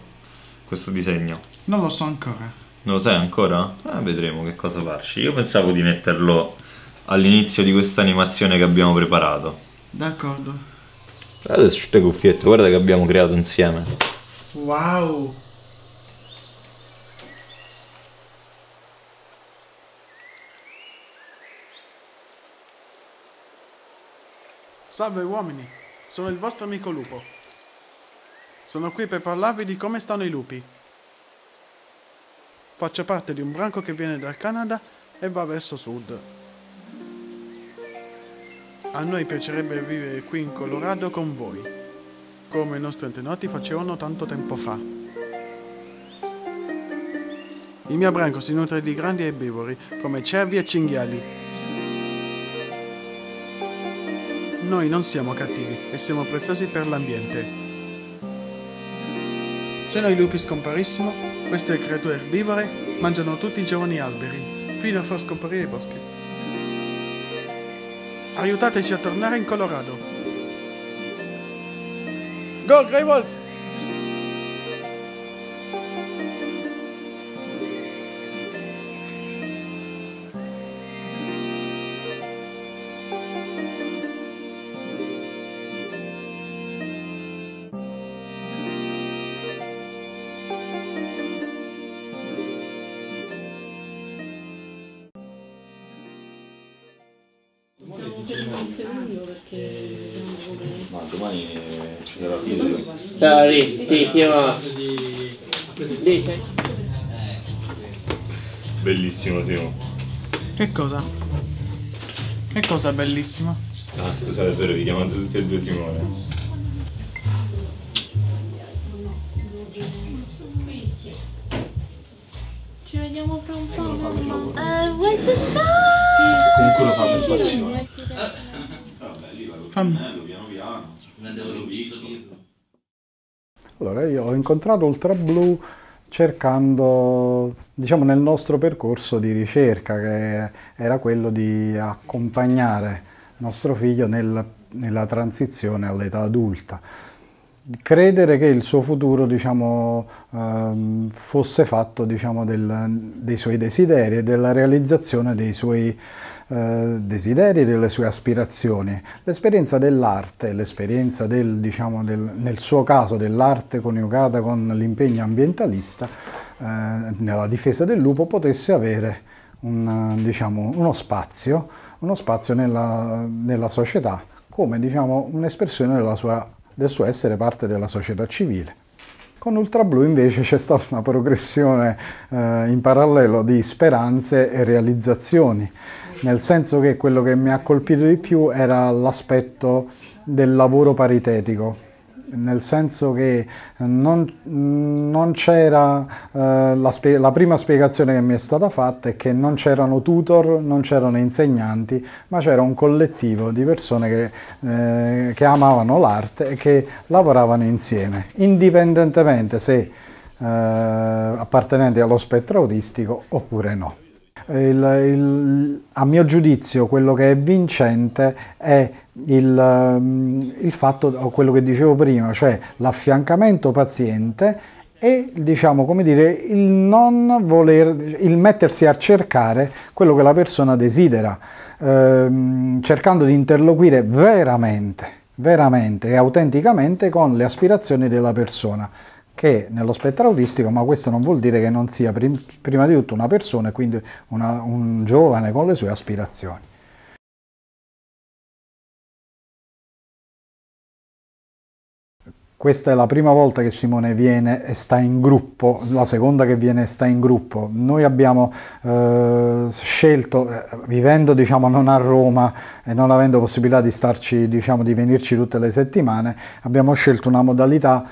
questo disegno? Non lo so ancora. Non lo sai ancora? Ah, vedremo che cosa farci. Io pensavo di metterlo all'inizio di questa animazione che abbiamo preparato. D'accordo. Guardate queste cuffiette, guarda che abbiamo creato insieme. Wow. Salve uomini, sono il vostro amico lupo. Sono qui per parlarvi di come stanno i lupi. Faccio parte di un branco che viene dal Canada e va verso sud. A noi piacerebbe vivere qui in Colorado con voi, come i nostri antenati facevano tanto tempo fa. Il mio branco si nutre di grandi erbivori, come cervi e cinghiali. Noi non siamo cattivi e siamo preziosi per l'ambiente. Se noi lupi scomparissimo, queste creature erbivore mangiano tutti i giovani alberi, fino a far scomparire i boschi. Aiutateci a tornare in Colorado. Go Grey Wolf! Sì, sì, chiama... Bellissimo, Simo. Che cosa? Che cosa bellissima? Ah, scusate, è vero, vi chiamate tutti e due Simone. Ci vediamo fra un po'. Eh, vuoi se comunque lo fanno in passione. Fammi. Piano piano. Ne devo visto. Allora, io ho incontrato Ultrablu cercando, diciamo, nel nostro percorso di ricerca, che era quello di accompagnare il nostro figlio nel, nella transizione all'età adulta. Credere che il suo futuro, diciamo, ehm, fosse fatto, diciamo, del, dei suoi desideri e della realizzazione dei suoi eh, desideri e delle sue aspirazioni. L'esperienza dell'arte, l'esperienza del, diciamo, del, nel suo caso dell'arte coniugata con l'impegno ambientalista eh, nella difesa del lupo potesse avere un, diciamo, uno spazio, uno spazio nella, nella società come, diciamo, un'espressione della sua del suo essere parte della società civile. Con Ultrablu invece c'è stata una progressione eh, in parallelo di speranze e realizzazioni, nel senso che quello che mi ha colpito di più era l'aspetto del lavoro paritetico, nel senso che non, non c'era, eh, la, la prima spiegazione che mi è stata fatta è che non c'erano tutor, non c'erano insegnanti, ma c'era un collettivo di persone che, eh, che amavano l'arte e che lavoravano insieme, indipendentemente se eh, appartenenti allo spettro autistico oppure no. Il, il, a mio giudizio quello che è vincente è il, il fatto, quello che dicevo prima, cioè l'affiancamento paziente e, diciamo, come dire, il non voler, il mettersi a cercare quello che la persona desidera, ehm, cercando di interloquire veramente, veramente e autenticamente con le aspirazioni della persona, che nello spettro autistico, ma questo non vuol dire che non sia prim prima di tutto una persona e quindi una, un giovane con le sue aspirazioni. Questa è la prima volta che Simone viene e sta in gruppo, la seconda che viene e sta in gruppo. Noi abbiamo eh, scelto, eh, vivendo, diciamo, non a Roma e non avendo possibilità di starci, diciamo, di venirci tutte le settimane, abbiamo scelto una modalità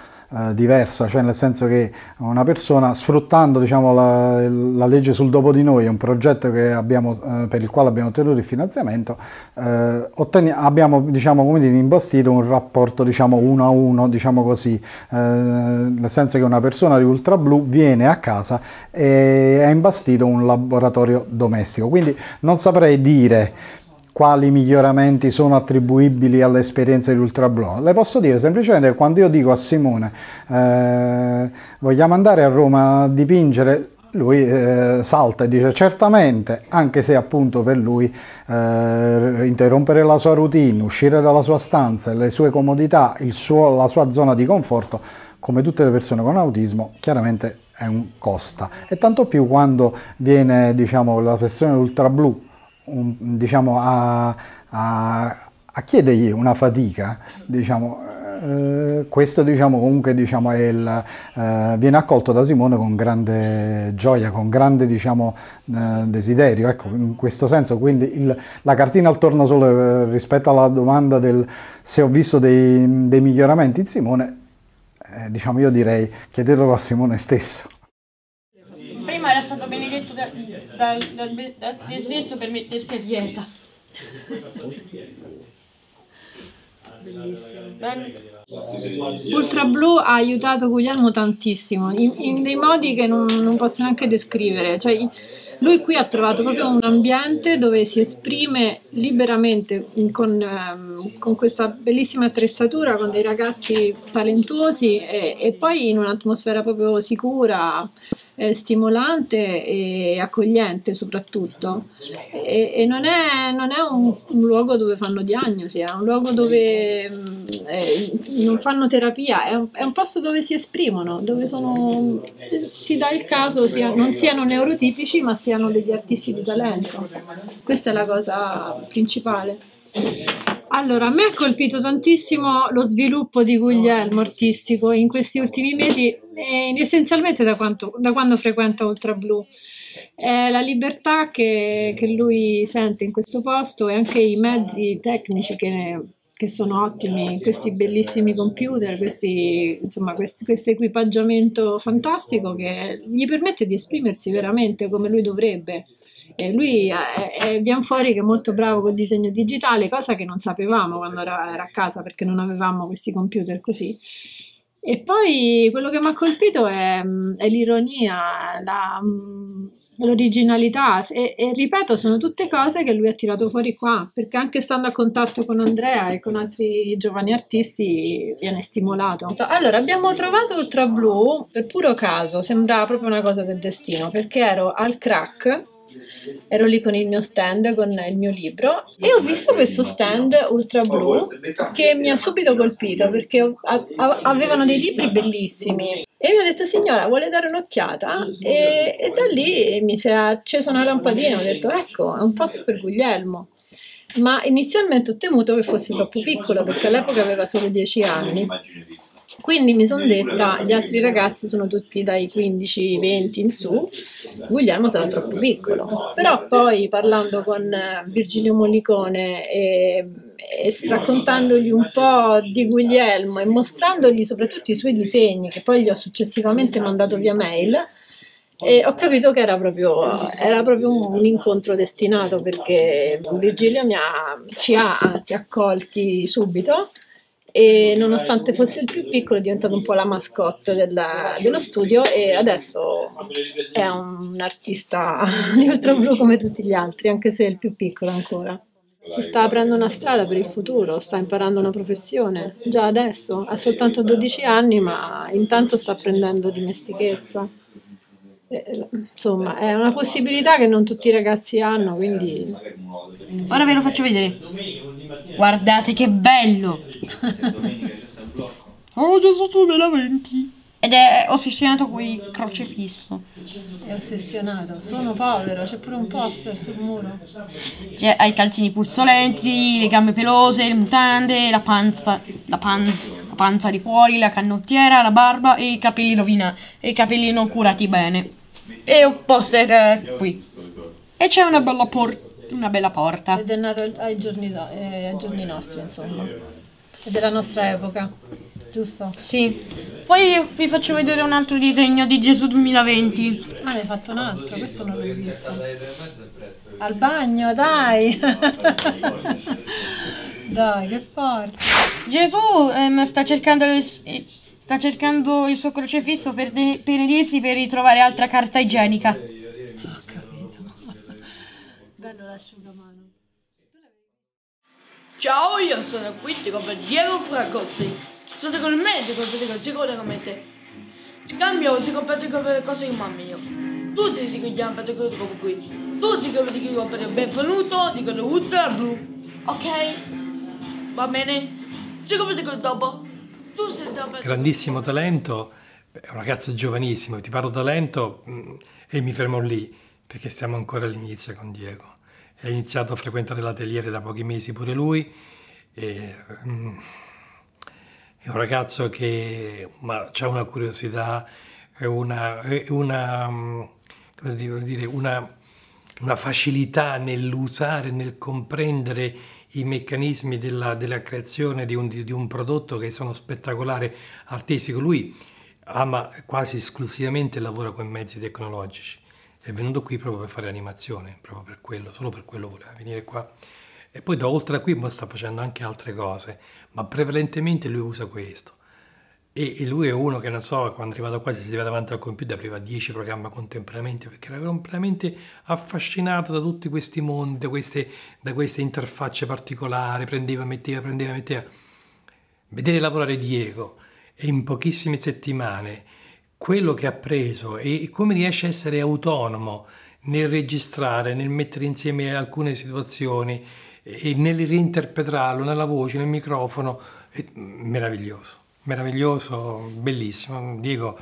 diversa, cioè nel senso che una persona, sfruttando, diciamo, la, la legge sul dopo di noi, è un progetto che abbiamo, eh, per il quale abbiamo ottenuto il finanziamento, eh, abbiamo, diciamo, come dire, imbastito un rapporto, diciamo, uno a uno, diciamo così, eh, nel senso che una persona di Ultrablu viene a casa e ha imbastito un laboratorio domestico, quindi non saprei dire quali miglioramenti sono attribuibili all'esperienza di Ultrablu. Le posso dire semplicemente che quando io dico a Simone eh, vogliamo andare a Roma a dipingere, lui eh, salta e dice certamente, anche se appunto per lui eh, interrompere la sua routine, uscire dalla sua stanza, le sue comodità, il suo, la sua zona di conforto, come tutte le persone con autismo, chiaramente è un costa. E tanto più quando viene, diciamo, la persona Ultrablu, un, diciamo, a, a, a chiedergli una fatica, diciamo, Uh, questo diciamo comunque diciamo, è il, uh, viene accolto da Simone con grande gioia, con grande diciamo, uh, desiderio, ecco, in questo senso. Quindi il, la cartina al tornasole uh, rispetto alla domanda del se ho visto dei, dei miglioramenti in Simone, eh, diciamo io direi chiederlo a Simone stesso. Prima era stato benedetto da, da, da, da, da te stesso per mettersi a dieta. Ultrablu ha aiutato Guglielmo tantissimo in, in dei modi che non, non posso neanche descrivere, cioè, lui qui ha trovato proprio un ambiente dove si esprime liberamente con, con questa bellissima attrezzatura, con dei ragazzi talentuosi e, e poi in un'atmosfera proprio sicura, eh, stimolante e accogliente soprattutto. E, e non è, non è un, un luogo dove fanno diagnosi, è un luogo dove eh, non fanno terapia, è un, è un posto dove si esprimono, dove sono, si dà il caso sia, non siano neurotipici ma siano degli artisti di talento. Questa è la cosa principale. Allora, a me ha colpito tantissimo lo sviluppo di Guglielmo artistico in questi ultimi mesi, eh, essenzialmente da, quanto, da quando frequenta Ultrablu. Eh, la libertà che, che lui sente in questo posto e anche i mezzi tecnici che, ne, che sono ottimi, questi bellissimi computer, questi, insomma, questo equipaggiamento fantastico che gli permette di esprimersi veramente come lui dovrebbe. E lui è ben fuori che è molto bravo col disegno digitale, cosa che non sapevamo quando era, era a casa perché non avevamo questi computer così. E poi quello che mi ha colpito è, è l'ironia, l'originalità e, e ripeto, sono tutte cose che lui ha tirato fuori qua, perché anche stando a contatto con Andrea e con altri giovani artisti viene stimolato. Allora, abbiamo trovato Ultrablu per puro caso, sembrava proprio una cosa del destino, perché ero al crack. Ero lì con il mio stand, con il mio libro, e ho visto questo stand Ultrablu che mi ha subito colpito perché avevano dei libri bellissimi e mi ha detto signora vuole dare un'occhiata, e, e da lì mi si è accesa una lampadina e ho detto ecco è un posto per Guglielmo, ma inizialmente ho temuto che fosse troppo piccolo perché all'epoca aveva solo dieci anni. Quindi mi sono detta, gli altri ragazzi sono tutti dai quindici venti in su, Guglielmo sarà troppo piccolo. Però poi parlando con Virgilio Mollicone e, e raccontandogli un po' di Guglielmo e mostrandogli soprattutto i suoi disegni, che poi gli ho successivamente mandato via mail, e ho capito che era proprio, era proprio un, un incontro destinato, perché Virgilio mi ha, ci ha anzi accolti subito, e nonostante fosse il più piccolo è diventato un po' la mascotte della, dello studio e adesso è un artista di Ultrablu come tutti gli altri, anche se è il più piccolo ancora. Si sta aprendo una strada per il futuro, sta imparando una professione, già adesso, ha soltanto dodici anni ma intanto sta prendendo dimestichezza. Insomma, è una possibilità che non tutti i ragazzi hanno, quindi... Ora ve lo faccio vedere. Guardate che bello! Oh, già sotto duemilaventi! Ed è ossessionato con il crocefisso. È ossessionato, sono povero, c'è pure un poster sul muro. Cioè, ha i calzini puzzolenti, le gambe pelose, le mutande, la panza, la panza. panza di fuori, la canottiera, la barba e i capelli rovinati e i capelli non curati bene. E un poster eh, qui. E c'è una, una bella porta. Ed è nato ai giorni, do, eh, ai giorni nostri, insomma. È della nostra epoca, giusto? Sì. Poi vi faccio vedere un altro disegno di Gesù duemilaventi. Ah, ne hai fatto un altro, questo non l'ho visto. Al bagno, dai! Dai, che forte! Gesù ehm, sta, cercando il, sta cercando il suo crocefisso per penirsi per ritrovare altra carta igienica. Ho capito. Bello l'asciugamano. Ciao, io sono qui, ti compro Diego Fracozzi. Sono con il medico, ti dico sicuramente. Ci cambio, si compete le cose in mamma mio. Tutti si chiamano per quello come qui. Tu si chiamano di quello benvenuto, di quello Ultrablu. Ok? Va bene? Ci compete quello dopo. Tu sei dopo. Grandissimo talento, è un ragazzo giovanissimo, ti parlo talento e mi fermo lì, perché stiamo ancora all'inizio con Diego. Ha iniziato a frequentare l'atelier da pochi mesi pure lui. E, mm, è un ragazzo che ha una curiosità, una, una, come devo dire, una, una facilità nell'usare, nel comprendere i meccanismi della, della creazione di un, di un prodotto che sono spettacolare, artistico. Lui ama quasi esclusivamente e lavora con mezzi tecnologici. È venuto qui proprio per fare animazione, proprio per quello, solo per quello voleva venire qua. E poi da oltre a qui sta facendo anche altre cose, ma prevalentemente lui usa questo. E, e lui è uno che, non so, quando è arrivato qua, si sedeva davanti al computer, apriva dieci programmi contemporaneamente, perché era completamente affascinato da tutti questi mondi, da queste, da queste interfacce particolari, prendeva, metteva, prendeva, metteva. Vedere lavorare Diego e in pochissime settimane quello che ha preso e come riesce a essere autonomo nel registrare, nel mettere insieme alcune situazioni e nel reinterpretarlo nella voce, nel microfono, è meraviglioso, meraviglioso, bellissimo. Diego,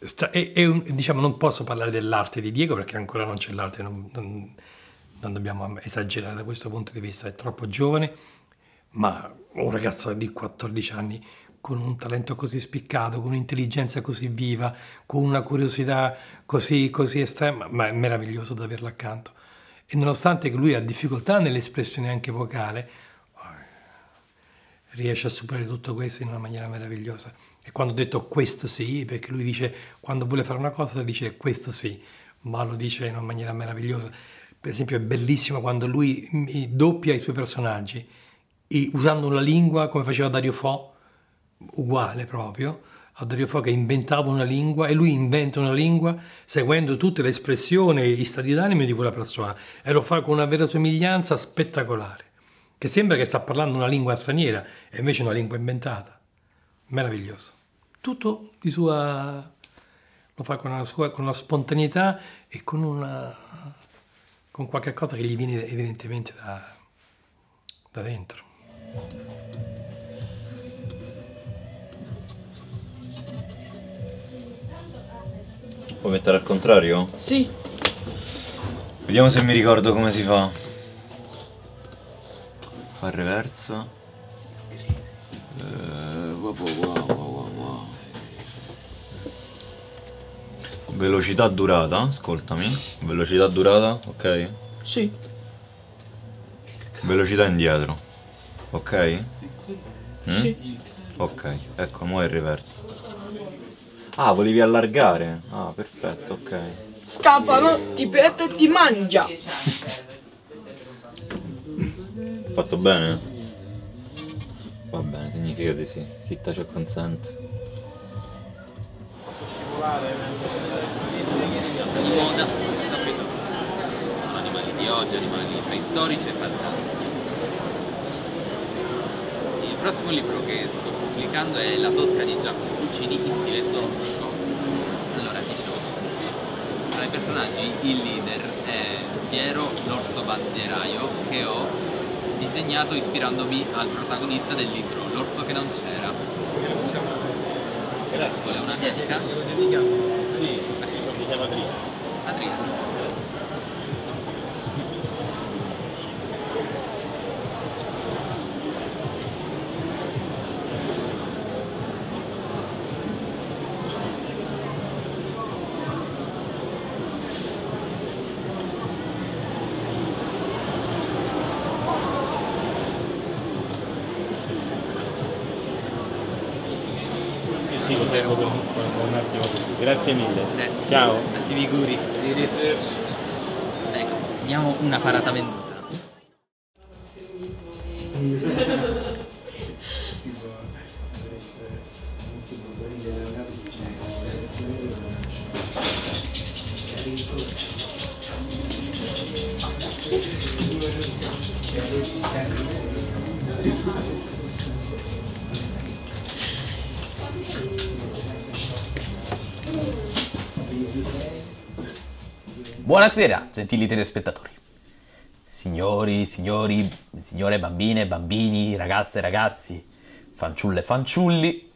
sta, è, è un, diciamo, non posso parlare dell'arte di Diego perché ancora non c'è l'arte, non, non, non dobbiamo esagerare da questo punto di vista, è troppo giovane, ma un ragazzo di quattordici anni con un talento così spiccato, con un'intelligenza così viva, con una curiosità così, così estrema, ma è meraviglioso da averlo accanto. E nonostante che lui ha difficoltà nell'espressione anche vocale, riesce a superare tutto questo in una maniera meravigliosa. E quando ho detto questo sì, perché lui dice, quando vuole fare una cosa dice questo sì, ma lo dice in una maniera meravigliosa. Per esempio è bellissimo quando lui doppia i suoi personaggi, usando la lingua come faceva Dario Fo, uguale proprio a Dario Fo, che inventava una lingua e lui inventa una lingua seguendo tutte le espressioni e gli stati d'animo di quella persona, e lo fa con una vera somiglianza spettacolare, che sembra che sta parlando una lingua straniera e invece una lingua inventata. Meraviglioso tutto di sua, lo fa con una, sua, con una spontaneità e con una con qualche cosa che gli viene evidentemente da, da dentro. Puoi mettere al contrario? Sì. Vediamo se mi ricordo come si fa. Fa il reverso. Eh, wow, wow, wow, wow. Velocità durata, ascoltami. Velocità durata, ok? Sì. Velocità indietro, ok? Mm? Sì. Ok, ecco, mo' è il reverso. Ah, volevi allargare? Ah, perfetto, ok. Scappano, ti petta e ti mangia. Fatto bene? Va bene, significa di sì. Chitta ci consente. Di moda, capito? Sono animali di oggi, animali preistorici e fantastici. Il prossimo libro che sto pubblicando è La Tosca di Giacomo Puccini in stile zoologico. Allora, dicevo, tra i personaggi il leader è Piero l'orso bandieraio, che ho disegnato ispirandomi al protagonista del libro, l'orso che non c'era. Grazie. Grazie. Vuole una dedica? Sì, mi chiamo Adriano. Adriano. Grazie mille. Grazie. Ciao. Grazie Viguri. Ecco, segniamo una parata venuta. Buonasera, gentili telespettatori. Signori, signori, signore, bambine, bambini, ragazze, ragazzi, fanciulle, fanciulli.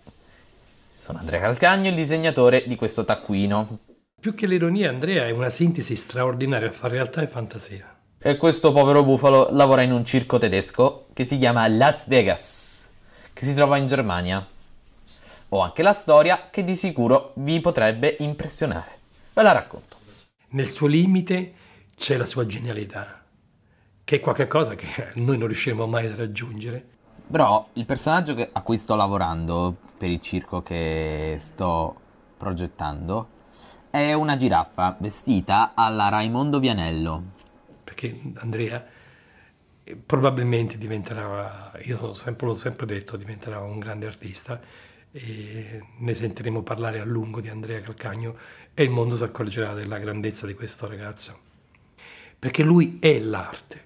Sono Andrea Calcagno, il disegnatore di questo taccuino. Più che l'ironia, Andrea, è una sintesi straordinaria fra realtà e fantasia. E questo povero bufalo lavora in un circo tedesco che si chiama Las Vegas, che si trova in Germania. Ho anche la storia che di sicuro vi potrebbe impressionare. Ve la racconto. Nel suo limite c'è la sua genialità, che è qualcosa che noi non riusciremo mai a raggiungere. Però il personaggio a cui sto lavorando per il circo che sto progettando è una giraffa vestita alla Raimondo Vianello. Perché Andrea probabilmente diventerà, io l'ho sempre, sempre detto, diventerà un grande artista e ne sentiremo parlare a lungo di Andrea Calcagno e il mondo si accorgerà della grandezza di questo ragazzo. Perché lui è l'arte,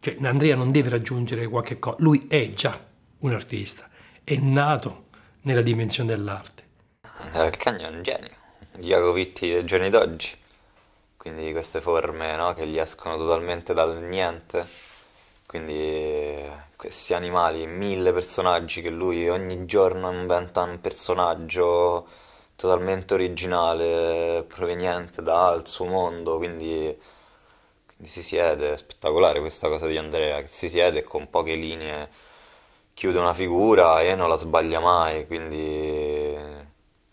cioè Andrea non deve raggiungere qualche cosa, lui è già un artista, è nato nella dimensione dell'arte. Andrea Calcagno è un genio, Iago Vitti dei giorni d'oggi. Quindi queste forme, no, che gli escono totalmente dal niente, quindi questi animali, mille personaggi che lui ogni giorno inventa un personaggio totalmente originale, proveniente dal suo mondo, quindi, quindi si siede, è spettacolare questa cosa di Andrea, che si siede con poche linee, chiude una figura e non la sbaglia mai, quindi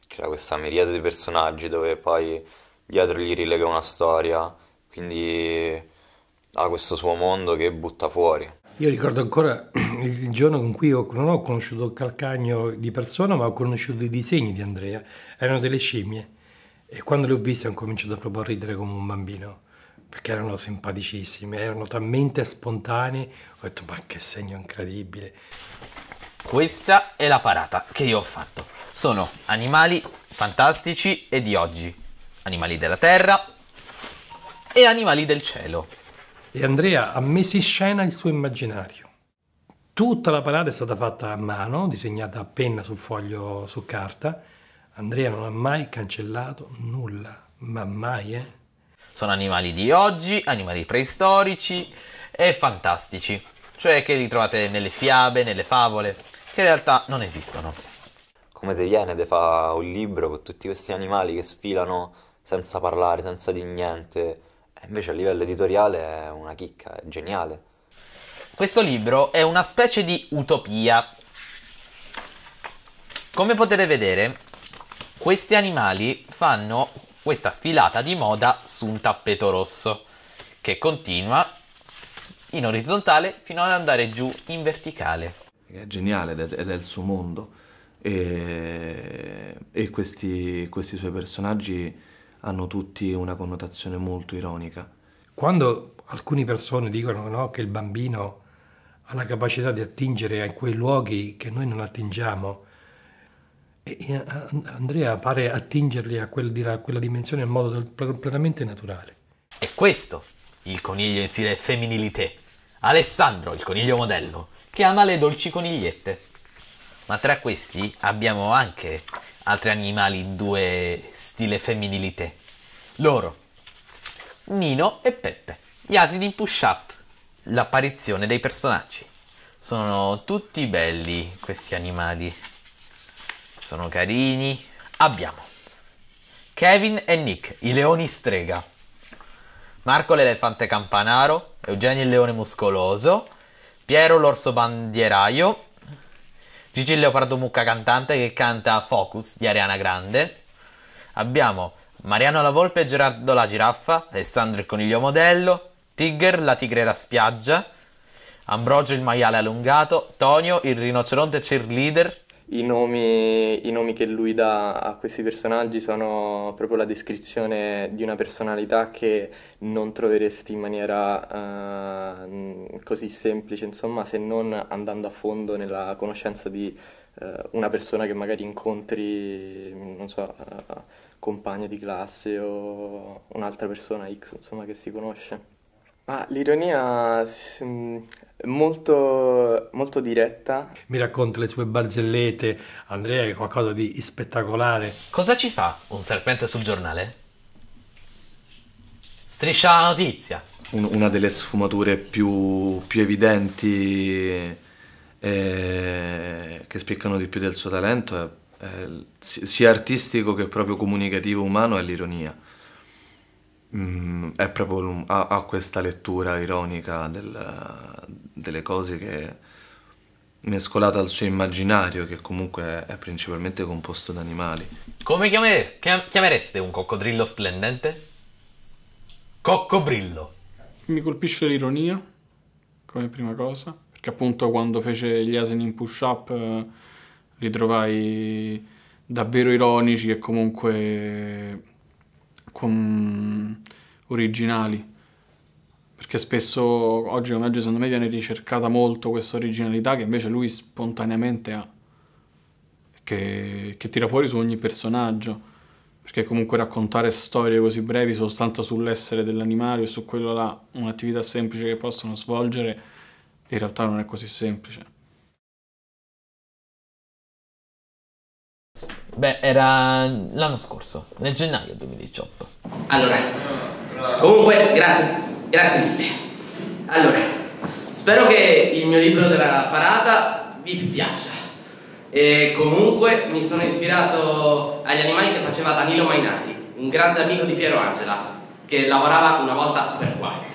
crea questa miriade di personaggi dove poi dietro gli rilega una storia, quindi ha questo suo mondo che butta fuori. Io ricordo ancora il giorno con cui io non ho conosciuto Calcagno di persona, ma ho conosciuto i disegni di Andrea, erano delle scimmie, e quando le ho viste ho cominciato proprio a ridere come un bambino, perché erano simpaticissime, erano talmente spontanee, ho detto ma che segno incredibile. Questa è la parata che io ho fatto, sono animali fantastici e di oggi. Animali della terra e animali del cielo. E Andrea ha messo in scena il suo immaginario. Tutta la parata è stata fatta a mano, disegnata a penna sul foglio, su carta. Andrea non ha mai cancellato nulla, ma mai, eh? Sono animali di oggi, animali preistorici e fantastici, cioè che li trovate nelle fiabe, nelle favole, che in realtà non esistono. Come te viene, te fa un libro con tutti questi animali che sfilano senza parlare, senza di niente, invece a livello editoriale è una chicca, è geniale. Questo libro è una specie di utopia. Come potete vedere, questi animali fanno questa sfilata di moda su un tappeto rosso, che continua in orizzontale fino ad andare giù in verticale. È geniale ed è il suo mondo, e, e questi, questi suoi personaggi hanno tutti una connotazione molto ironica. Quando alcune persone dicono, no, che il bambino ha la capacità di attingere a quei luoghi che noi non attingiamo, e Andrea pare attingerli a, quel, a quella dimensione in modo del, completamente naturale. E questo, il coniglio in stile femminilité, Alessandro, il coniglio modello, che ama le dolci conigliette. Ma tra questi abbiamo anche altri animali in due stile femminilité. Loro, Nino e Peppe, gli asini in push-up. L'apparizione dei personaggi. Sono tutti belli questi animali. Sono carini. Abbiamo Kevin e Nick, i leoni strega. Marco l'elefante campanaro, Eugenio il leone muscoloso, Piero l'orso bandieraio, Gigi il leopardo mucca cantante che canta Focus di Ariana Grande. Abbiamo Mariano la volpe e Gerardo la giraffa, Alessandro il coniglio modello, Tigger la tigrera spiaggia, Ambrogio il maiale allungato, Tonio il rinoceronte cheerleader. I nomi, i nomi che lui dà a questi personaggi sono proprio la descrizione di una personalità che non troveresti in maniera uh, così semplice, insomma, se non andando a fondo nella conoscenza di una persona che magari incontri, non so, compagno di classe o un'altra persona X, insomma, che si conosce. Ah, l'ironia è molto, molto diretta. Mi racconta le sue barzellette, Andrea, è qualcosa di spettacolare. Cosa ci fa un serpente sul giornale? Striscia la Notizia. Una delle sfumature più, più evidenti eh, che spiccano di più del suo talento, è, è, sia artistico che proprio comunicativo umano, è l'ironia. Mm, è proprio, ha, ha questa lettura ironica del, delle cose che, mescolata al suo immaginario, che comunque è principalmente composto da animali. Come chiamere, chiamereste un coccodrillo splendente? Coccobrillo. Mi colpisce l'ironia come prima cosa, perché appunto quando fece gli asini in push-up li trovai davvero ironici e comunque originali, perché spesso oggi come oggi secondo me viene ricercata molto questa originalità che invece lui spontaneamente ha, che, che tira fuori su ogni personaggio, perché comunque raccontare storie così brevi soltanto sull'essere dell'animale e su quello là, un'attività semplice che possono svolgere, in realtà non è così semplice. Beh, era l'anno scorso, nel gennaio duemiladiciotto. Allora, comunque, grazie, grazie mille. Allora, spero che il mio libro della parata vi piaccia. E comunque mi sono ispirato agli animali che faceva Danilo Mainardi, un grande amico di Piero Angela, che lavorava una volta a Superquark.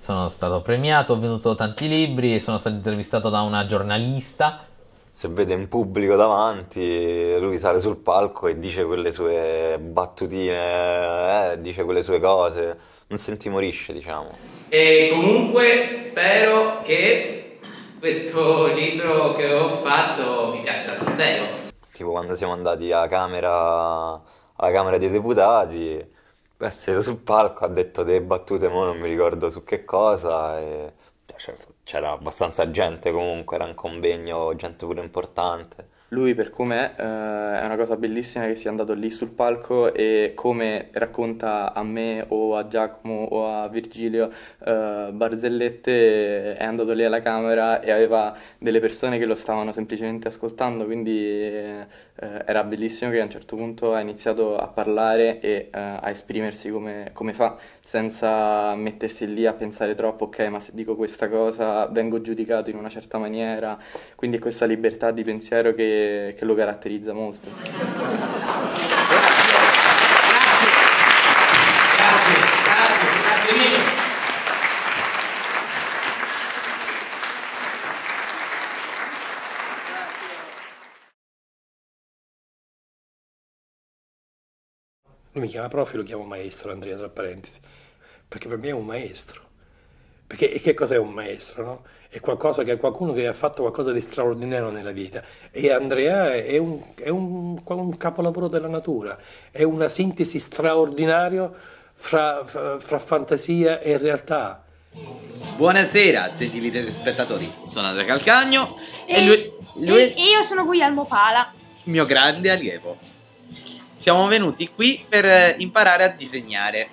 Sono stato premiato, ho venduto tanti libri e sono stato intervistato da una giornalista. Se vede un pubblico davanti, lui sale sul palco e dice quelle sue battutine, eh, dice quelle sue cose, non si intimorisce, diciamo. E comunque spero che questo libro che ho fatto vi piaccia sul serio. Tipo quando siamo andati alla Camera, alla Camera dei Deputati, è seduto sul palco, ha detto delle battute, mo non mi ricordo su che cosa, e... Certo, c'era abbastanza gente comunque, era un convegno, gente pure importante. Lui per com'è eh, è una cosa bellissima che sia andato lì sul palco e come racconta a me o a Giacomo o a Virgilio eh, barzellette, è andato lì alla Camera e aveva delle persone che lo stavano semplicemente ascoltando, quindi eh, era bellissimo che a un certo punto ha iniziato a parlare e eh, a esprimersi come, come fa, senza mettersi lì a pensare troppo, ok, ma se dico questa cosa vengo giudicato in una certa maniera, quindi questa libertà di pensiero che che lo caratterizza molto. Grazie. Grazie, grazie, grazie mille. Lui mi chiama prof, lo chiamo maestro, Andrea, tra parentesi, perché per me è un maestro. Perché che cosa è un maestro, no? È qualcosa che è qualcuno che ha fatto qualcosa di straordinario nella vita. E Andrea è un, è un, un capolavoro della natura, è una sintesi straordinaria fra, fra, fra fantasia e realtà. Buonasera, gentili telespettatori. Sono Andrea Calcagno e, e lui, lui... E io sono Guglielmo Pala, il mio grande allievo. Siamo venuti qui per imparare a disegnare.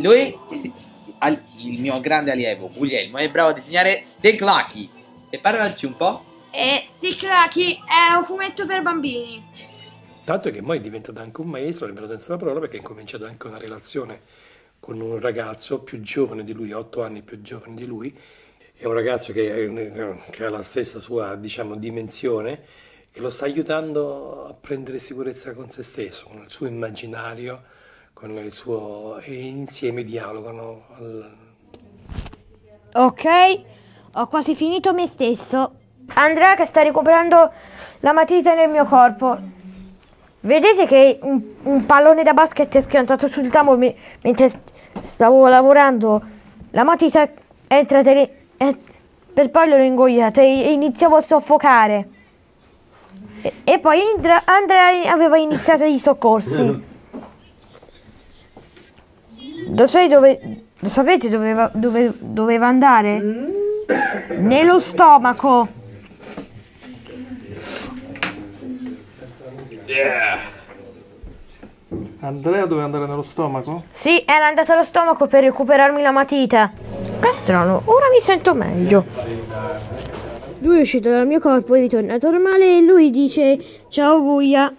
Lui... Al, il mio grande allievo Guglielmo è bravo a disegnare Steclaki. E parlaci un po'. E Steclaki è un fumetto per bambini. Tanto che poi è diventato anche un maestro, nel vero senso della parola, perché ha incominciato anche una relazione con un ragazzo più giovane di lui, otto anni più giovane di lui. È un ragazzo che, che ha la stessa sua, diciamo, dimensione, che lo sta aiutando a prendere sicurezza con se stesso, con il suo immaginario, con il suo insieme dialogano. Al... Ok, ho quasi finito me stesso. Andrea che sta ricoprendo la matita nel mio corpo. Vedete che un, un pallone da basket è schiantato sul tavolo me, mentre stavo lavorando. La matita è entrata lì, è, per poi l'ho ingoiata e iniziavo a soffocare. E, e poi Andrea, Andrea aveva iniziato i soccorsi. Lo, sai dove, lo sapete dove dove, doveva andare? Nello stomaco. Yeah. Andrea doveva andare nello stomaco? Sì, era andato allo stomaco per recuperarmi la matita. Che strano, ora mi sento meglio. Lui è uscito dal mio corpo, è ritornato normale e lui dice ciao buia.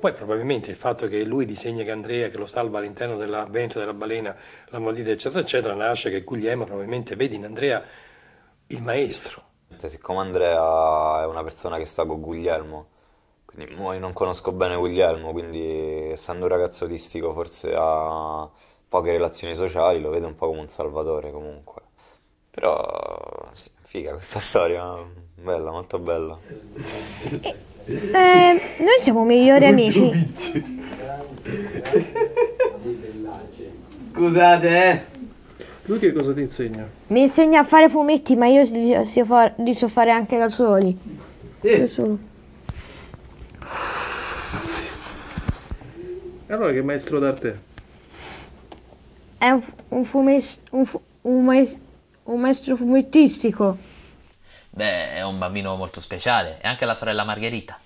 Poi probabilmente il fatto che lui disegna che Andrea, che lo salva all'interno della ventre della balena, la matita eccetera eccetera, nasce che Guglielmo probabilmente vede in Andrea il maestro. Siccome Andrea è una persona che sta con Guglielmo, quindi io non conosco bene Guglielmo, quindi essendo un ragazzo autistico forse ha poche relazioni sociali, lo vedo un po' come un salvatore comunque. Però sì, figa questa storia, bella, molto bella. Eh, noi siamo migliori amici. Scusate, eh. Lui che cosa ti insegna? Mi insegna a fare fumetti, ma io li so fare anche da soli. Eh. Da solo. Allora che maestro d'arte? È un, un, fumes, un, fu, un, maestro, un maestro fumettistico. Beh, è un bambino molto speciale, e anche la sorella Margherita.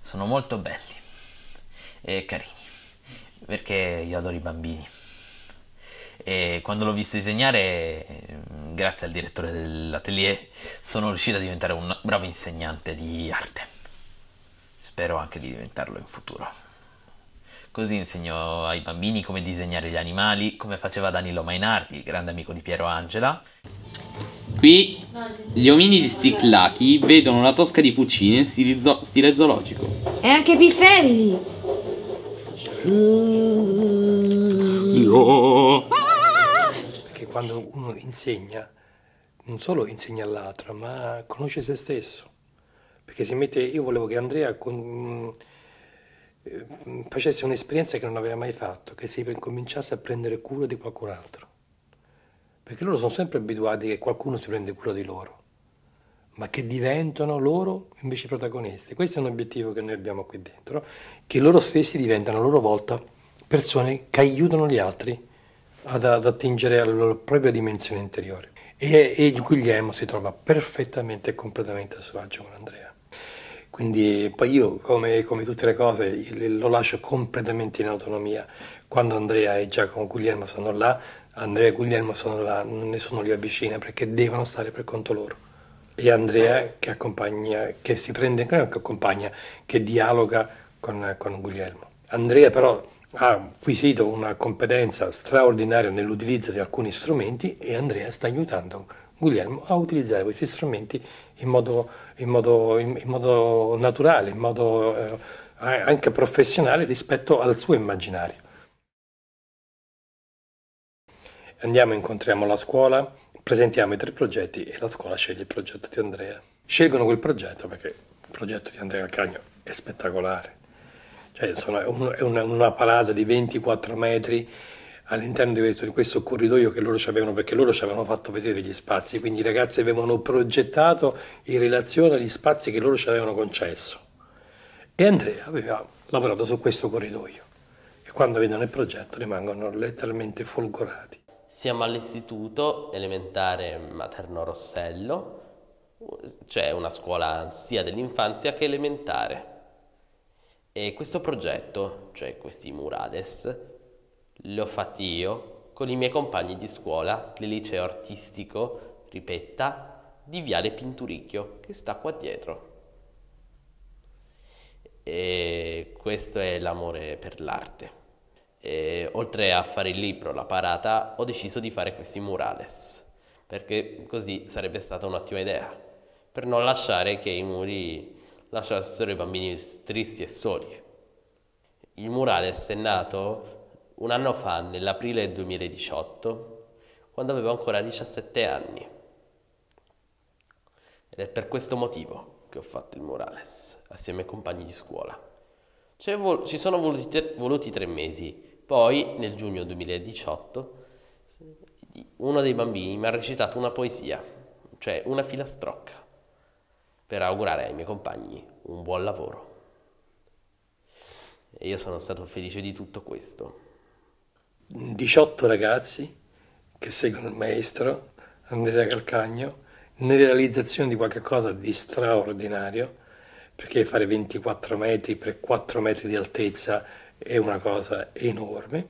Sono molto belli e carini, perché io adoro i bambini. E quando l'ho visto disegnare, grazie al direttore dell'atelier, sono riuscito a diventare un bravo insegnante di arte. Spero anche di diventarlo in futuro. Così insegno ai bambini come disegnare gli animali, come faceva Danilo Mainardi, il grande amico di Piero Angela. Qui gli ominidi sticlati vedono la tosca di Puccini in stile zoologico. E anche Pifferi! Perché quando uno insegna, non solo insegna all'altro, ma conosce se stesso. Perché si mette... Io volevo che Andrea con, eh, facesse un'esperienza che non aveva mai fatto, che si cominciasse a prendere cura di qualcun altro. Perché loro sono sempre abituati che qualcuno si prende cura di loro, ma che diventano loro invece protagonisti. Questo è un obiettivo che noi abbiamo qui dentro, che loro stessi diventano a loro volta persone che aiutano gli altri ad, ad attingere alla loro propria dimensione interiore. E, e Guglielmo si trova perfettamente e completamente a suo agio con Andrea. Quindi poi io, come, come tutte le cose, lo lascio completamente in autonomia. Quando Andrea e Giacomo Guglielmo stanno là, Andrea e Guglielmo sono là, nessuno li avvicina perché devono stare per conto loro. E Andrea che accompagna, che si prende, che accompagna, che dialoga con, con Guglielmo. Andrea però ha acquisito una competenza straordinaria nell'utilizzo di alcuni strumenti e Andrea sta aiutando Guglielmo a utilizzare questi strumenti in modo, in modo, in modo naturale, in modo eh, anche professionale rispetto al suo immaginario. Andiamo, incontriamo la scuola, presentiamo i tre progetti e la scuola sceglie il progetto di Andrea. Scelgono quel progetto perché il progetto di Andrea Calcagno è spettacolare. Cioè, insomma, è, un, è una, una palasa di ventiquattro metri all'interno di, di questo corridoio che loro avevano, perché loro ci avevano fatto vedere gli spazi, quindi i ragazzi avevano progettato in relazione agli spazi che loro ci avevano concesso. E Andrea aveva lavorato su questo corridoio e quando vedono il progetto rimangono letteralmente folgorati. Siamo all'istituto elementare Materno Rossello, cioè una scuola sia dell'infanzia che elementare. E questo progetto, cioè questi murales, li ho fatti io con i miei compagni di scuola del Liceo Artistico Ripetta di Viale Pinturicchio, che sta qua dietro. E questo è l'amore per l'arte. E, oltre a fare il libro, la parata, ho deciso di fare questi murales, perché così sarebbe stata un'ottima idea, per non lasciare che i muri lasciassero i bambini tristi e soli. Il murales è nato un anno fa, nell'aprile duemiladiciotto, quando avevo ancora diciassette anni. Ed è per questo motivo che ho fatto il murales, assieme ai compagni di scuola. Ci sono voluti tre, voluti tre mesi. Poi, nel giugno duemiladiciotto, uno dei bambini mi ha recitato una poesia, cioè una filastrocca, per augurare ai miei compagni un buon lavoro. E io sono stato felice di tutto questo. diciotto ragazzi che seguono il maestro Andrea Calcagno nella realizzazione di qualcosa di straordinario, perché fare ventiquattro metri per quattro metri di altezza è una cosa enorme.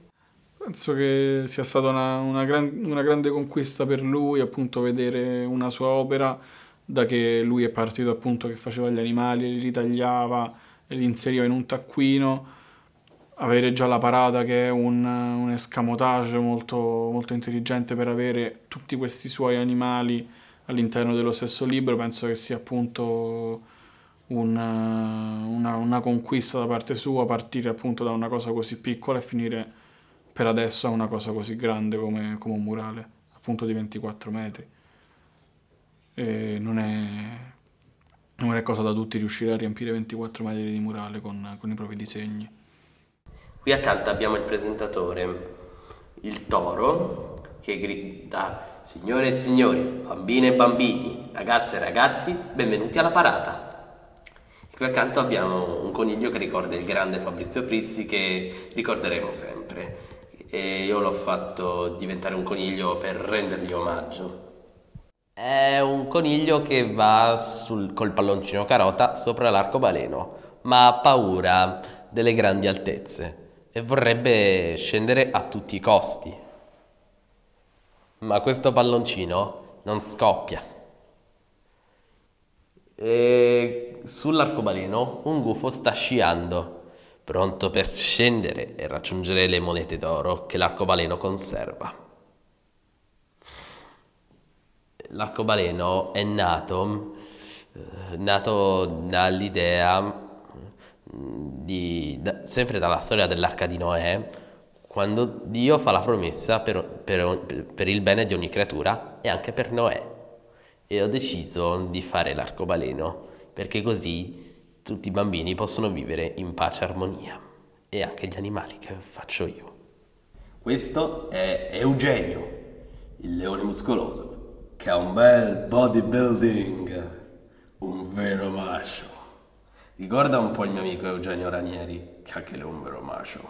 Penso che sia stata una, una, gran, una grande conquista per lui, appunto, vedere una sua opera, da che lui è partito, appunto, che faceva gli animali, li ritagliava e li inseriva in un taccuino, avere già la parata, che è un, un escamotage molto, molto intelligente per avere tutti questi suoi animali all'interno dello stesso libro. Penso che sia, appunto, una, una, una conquista da parte sua, partire, appunto, da una cosa così piccola e finire per adesso è una cosa così grande come, come un murale, appunto, di ventiquattro metri. E non, è, non è cosa da tutti riuscire a riempire ventiquattro metri di murale con, con i propri disegni. Qui accanto abbiamo il presentatore, il toro, che grida: signore e signori, bambine e bambini, ragazze e ragazzi, benvenuti alla parata. Qui accanto abbiamo un coniglio che ricorda il grande Fabrizio Frizzi, che ricorderemo sempre. E io l'ho fatto diventare un coniglio per rendergli omaggio. È un coniglio che va sul, col palloncino carota sopra l'arcobaleno, ma ha paura delle grandi altezze e vorrebbe scendere a tutti i costi. Ma questo palloncino non scoppia. E sull'arcobaleno un gufo sta sciando, pronto per scendere e raggiungere le monete d'oro che l'arcobaleno conserva. L'arcobaleno è nato, nato dall'idea, da, sempre dalla storia dell'arca di Noè, quando Dio fa la promessa per, per, per il bene di ogni creatura e anche per Noè. E ho deciso di fare l'arcobaleno, perché così tutti i bambini possono vivere in pace e armonia, e anche gli animali che faccio io. Questo è Eugenio, il leone muscoloso, che ha un bel bodybuilding, un vero macho. Ricorda un po' il mio amico Eugenio Ranieri, che anche lui è un vero macho.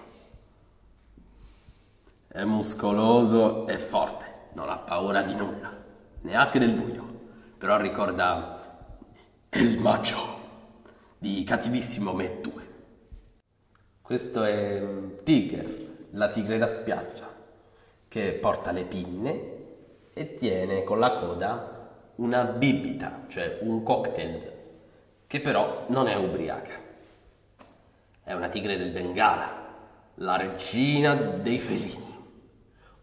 È muscoloso e forte, non ha paura di nulla, neanche del buio. Però ricorda il macho di Cattivissimo Me due. Questo è Tiger, la tigre da spiaggia, che porta le pinne e tiene con la coda una bibita, cioè un cocktail, che però non è ubriaca. È una tigre del Bengala, la regina dei felini,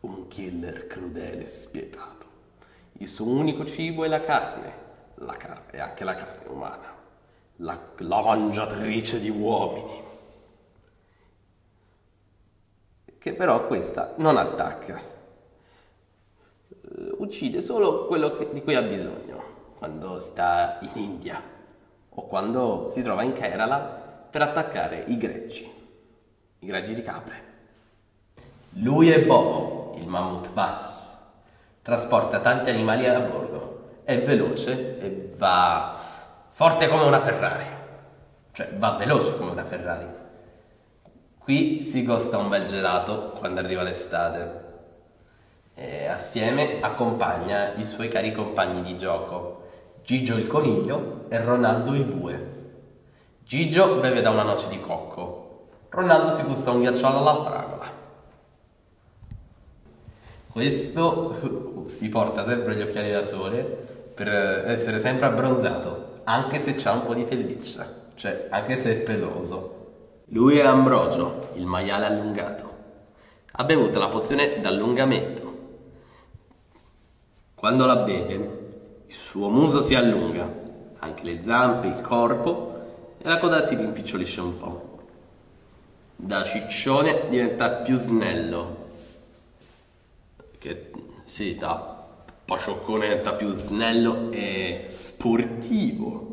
un killer crudele e spietato. Il suo unico cibo è la carne, la carne e anche la carne umana, la, la mangiatrice di uomini, che però questa non attacca. Uccide solo quello che, di cui ha bisogno, quando sta in India o quando si trova in Kerala per attaccare i greggi, i greggi di capre. Lui è Bobo, il mammut bus, trasporta tanti animali a bordo, è veloce e va forte come una Ferrari, cioè va veloce come una Ferrari. Qui si costa un bel gelato quando arriva l'estate. E assieme accompagna i suoi cari compagni di gioco, Gigio il coniglio e Ronaldo il bue. Gigio beve da una noce di cocco, Ronaldo si gusta un ghiacciolo alla fragola. Questo si porta sempre gli occhiali da sole per essere sempre abbronzato, anche se c'ha un po' di pelliccia, cioè anche se è peloso. Lui è Ambrogio, il maiale allungato. Ha bevuto la pozione d'allungamento. Quando la beve, il suo muso si allunga, anche le zampe, il corpo, e la coda si rimpicciolisce un po'. Da ciccione diventa più snello. Che sì, da pacioccone diventa più snello e sportivo.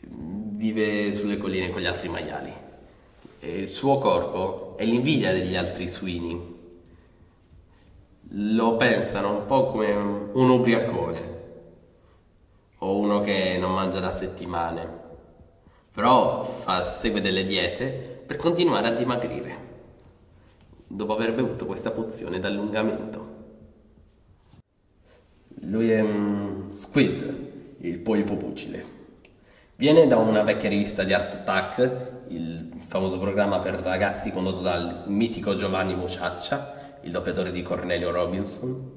Vive sulle colline con gli altri maiali. E il suo corpo è l'invidia degli altri suini. Lo pensano un po' come un ubriacone o uno che non mangia da settimane, però fa, segue delle diete per continuare a dimagrire dopo aver bevuto questa pozione d'allungamento. Lui è um, Squid, il polipo fucile, Viene da una vecchia rivista di Art Attack, il famoso programma per ragazzi condotto dal mitico Giovanni Muciaccia, il doppiatore di Cornelio Robinson,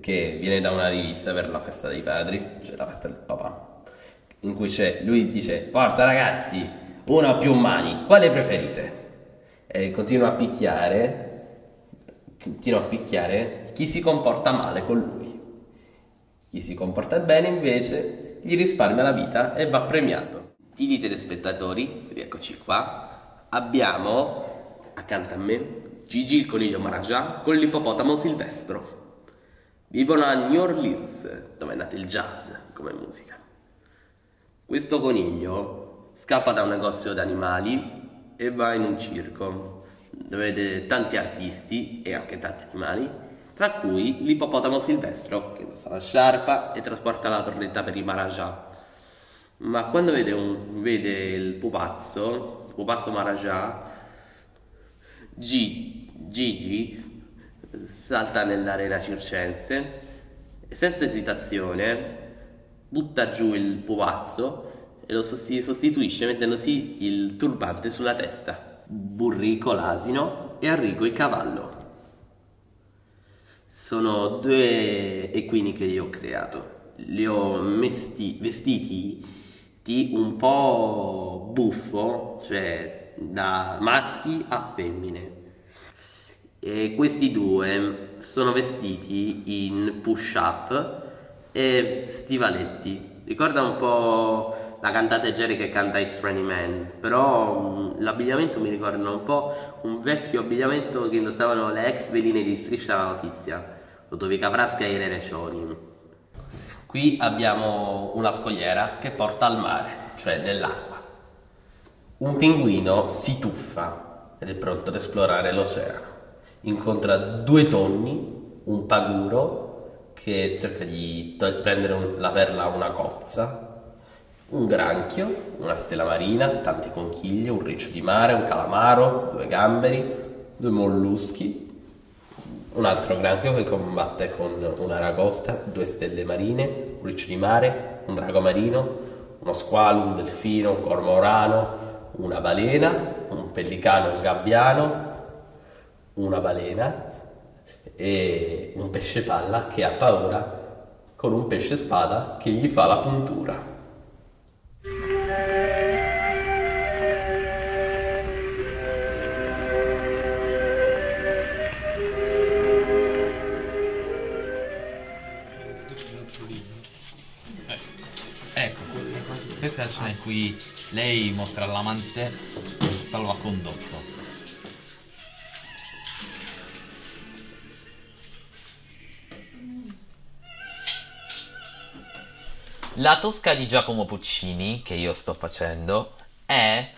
che viene da una rivista per la festa dei padri, cioè la festa del papà, in cui c'è, lui dice: forza ragazzi, una o più mani, quale preferite? E continua a picchiare, continua a picchiare chi si comporta male con lui. Chi si comporta bene invece gli risparmia la vita e va premiato. Gentili telespettatori, eccoci qua, abbiamo accanto a me Gigi il coniglio Marajà con l'ippopotamo Silvestro. Vivono a New Orleans, dove è nato il jazz come musica. Questo coniglio scappa da un negozio di animali e va in un circo, dove vede tanti artisti e anche tanti animali, tra cui l'ippopotamo Silvestro, che indossa la sciarpa e trasporta la torretta per i Marajà. Ma quando vede, un, vede il pupazzo, il pupazzo Marajà, G, Gigi salta nell'arena circense e senza esitazione butta giù il pupazzo e lo sostituisce mettendosi il turbante sulla testa. Burrico l'asino e Arrigo il cavallo sono due equini che io ho creato. Li ho mesti, vestiti di un po' buffo, cioè da maschi a femmine. E questi due sono vestiti in push-up e stivaletti. Ricorda un po' la cantante Jerry che canta It's Rainy Man, però l'abbigliamento mi ricorda un po' un vecchio abbigliamento che indossavano le ex veline di Striscia la Notizia, Ludovica Frasca e Irene Cioni. Qui abbiamo una scogliera che porta al mare, cioè nell'acqua. Un pinguino si tuffa ed è pronto ad esplorare l'oceano. Incontra due tonni, un paguro che cerca di prendere un, la perla a una cozza, un granchio, una stella marina, tante conchiglie, un riccio di mare, un calamaro, due gamberi, due molluschi, un altro granchio che combatte con un'aragosta, due stelle marine, un riccio di mare, un drago marino, uno squalo, un delfino, un cormorano, una balena, un pellicano, un gabbiano, una balena e un pesce palla che ha paura con un pesce spada che gli fa la puntura. Ecco, questa scena in cui lei mostra l'amante il salvacondotto. La Tosca di Giacomo Puccini, che io sto facendo, è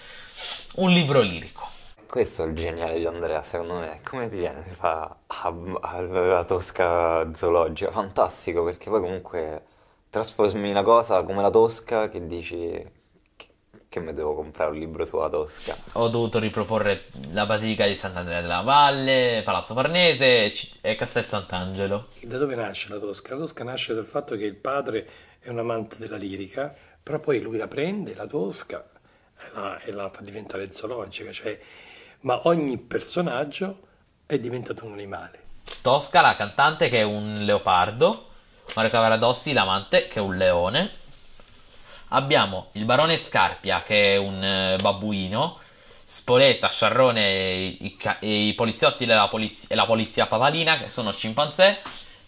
un libro lirico. Questo è il geniale di Andrea, secondo me. Come ti viene? Si fa la Tosca zoologica. Fantastico, perché poi comunque trasformi una cosa come la Tosca che dici che mi devo comprare un libro sulla Tosca. Ho dovuto riproporre la Basilica di Sant'Andrea della Valle, Palazzo Farnese e Castel Sant'Angelo. Da dove nasce la Tosca? La Tosca nasce dal fatto che il padre è un amante della lirica, però poi lui la prende, la Tosca, e la, e la fa diventare zoologica, cioè, ma ogni personaggio è diventato un animale. Tosca, la cantante, che è un leopardo, Mario Cavaradossi, l'amante, che è un leone. Abbiamo il barone Scarpia, che è un babbuino, Spoleta, Sciarrone i, i, i poliziotti e la, poliz e la polizia papalina, che sono scimpanzé.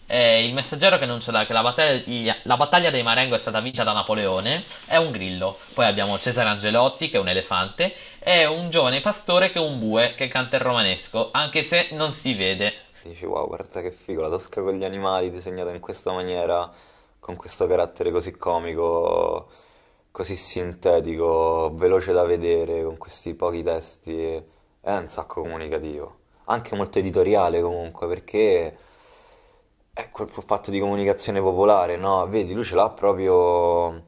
Eh, il messaggero che non ce l'ha, che la battaglia, la battaglia dei Marengo è stata vinta da Napoleone, è un grillo. Poi abbiamo Cesare Angelotti, che è un elefante, e un giovane pastore che è un bue, che canta il romanesco, anche se non si vede. Dici, wow, guarda che figo, la Tosca con gli animali disegnata in questa maniera, con questo carattere così comico, così sintetico, veloce da vedere, con questi pochi testi, è un sacco comunicativo. Anche molto editoriale comunque, perché è quel fatto di comunicazione popolare, no? Vedi, lui ce l'ha proprio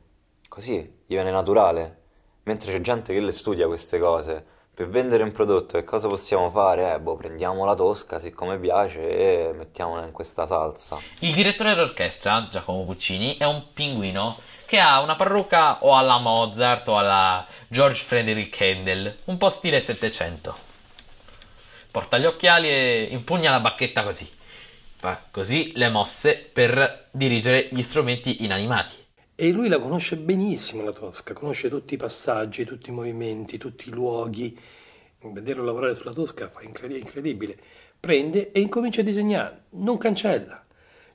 così, gli viene naturale. Mentre c'è gente che le studia queste cose. Per vendere un prodotto, che cosa possiamo fare? Eh, boh, prendiamo la Tosca, siccome piace, e mettiamola in questa salsa. Il direttore d'orchestra, Giacomo Puccini, è un pinguino che ha una parrucca o alla Mozart o alla George Frederick Handel, un po' stile Settecento. Porta gli occhiali e impugna la bacchetta così. Fa così le mosse per dirigere gli strumenti inanimati. E lui la conosce benissimo la Tosca, conosce tutti i passaggi, tutti i movimenti, tutti i luoghi. Vederlo lavorare sulla Tosca è incredibile. Prende e incomincia a disegnare, non cancella.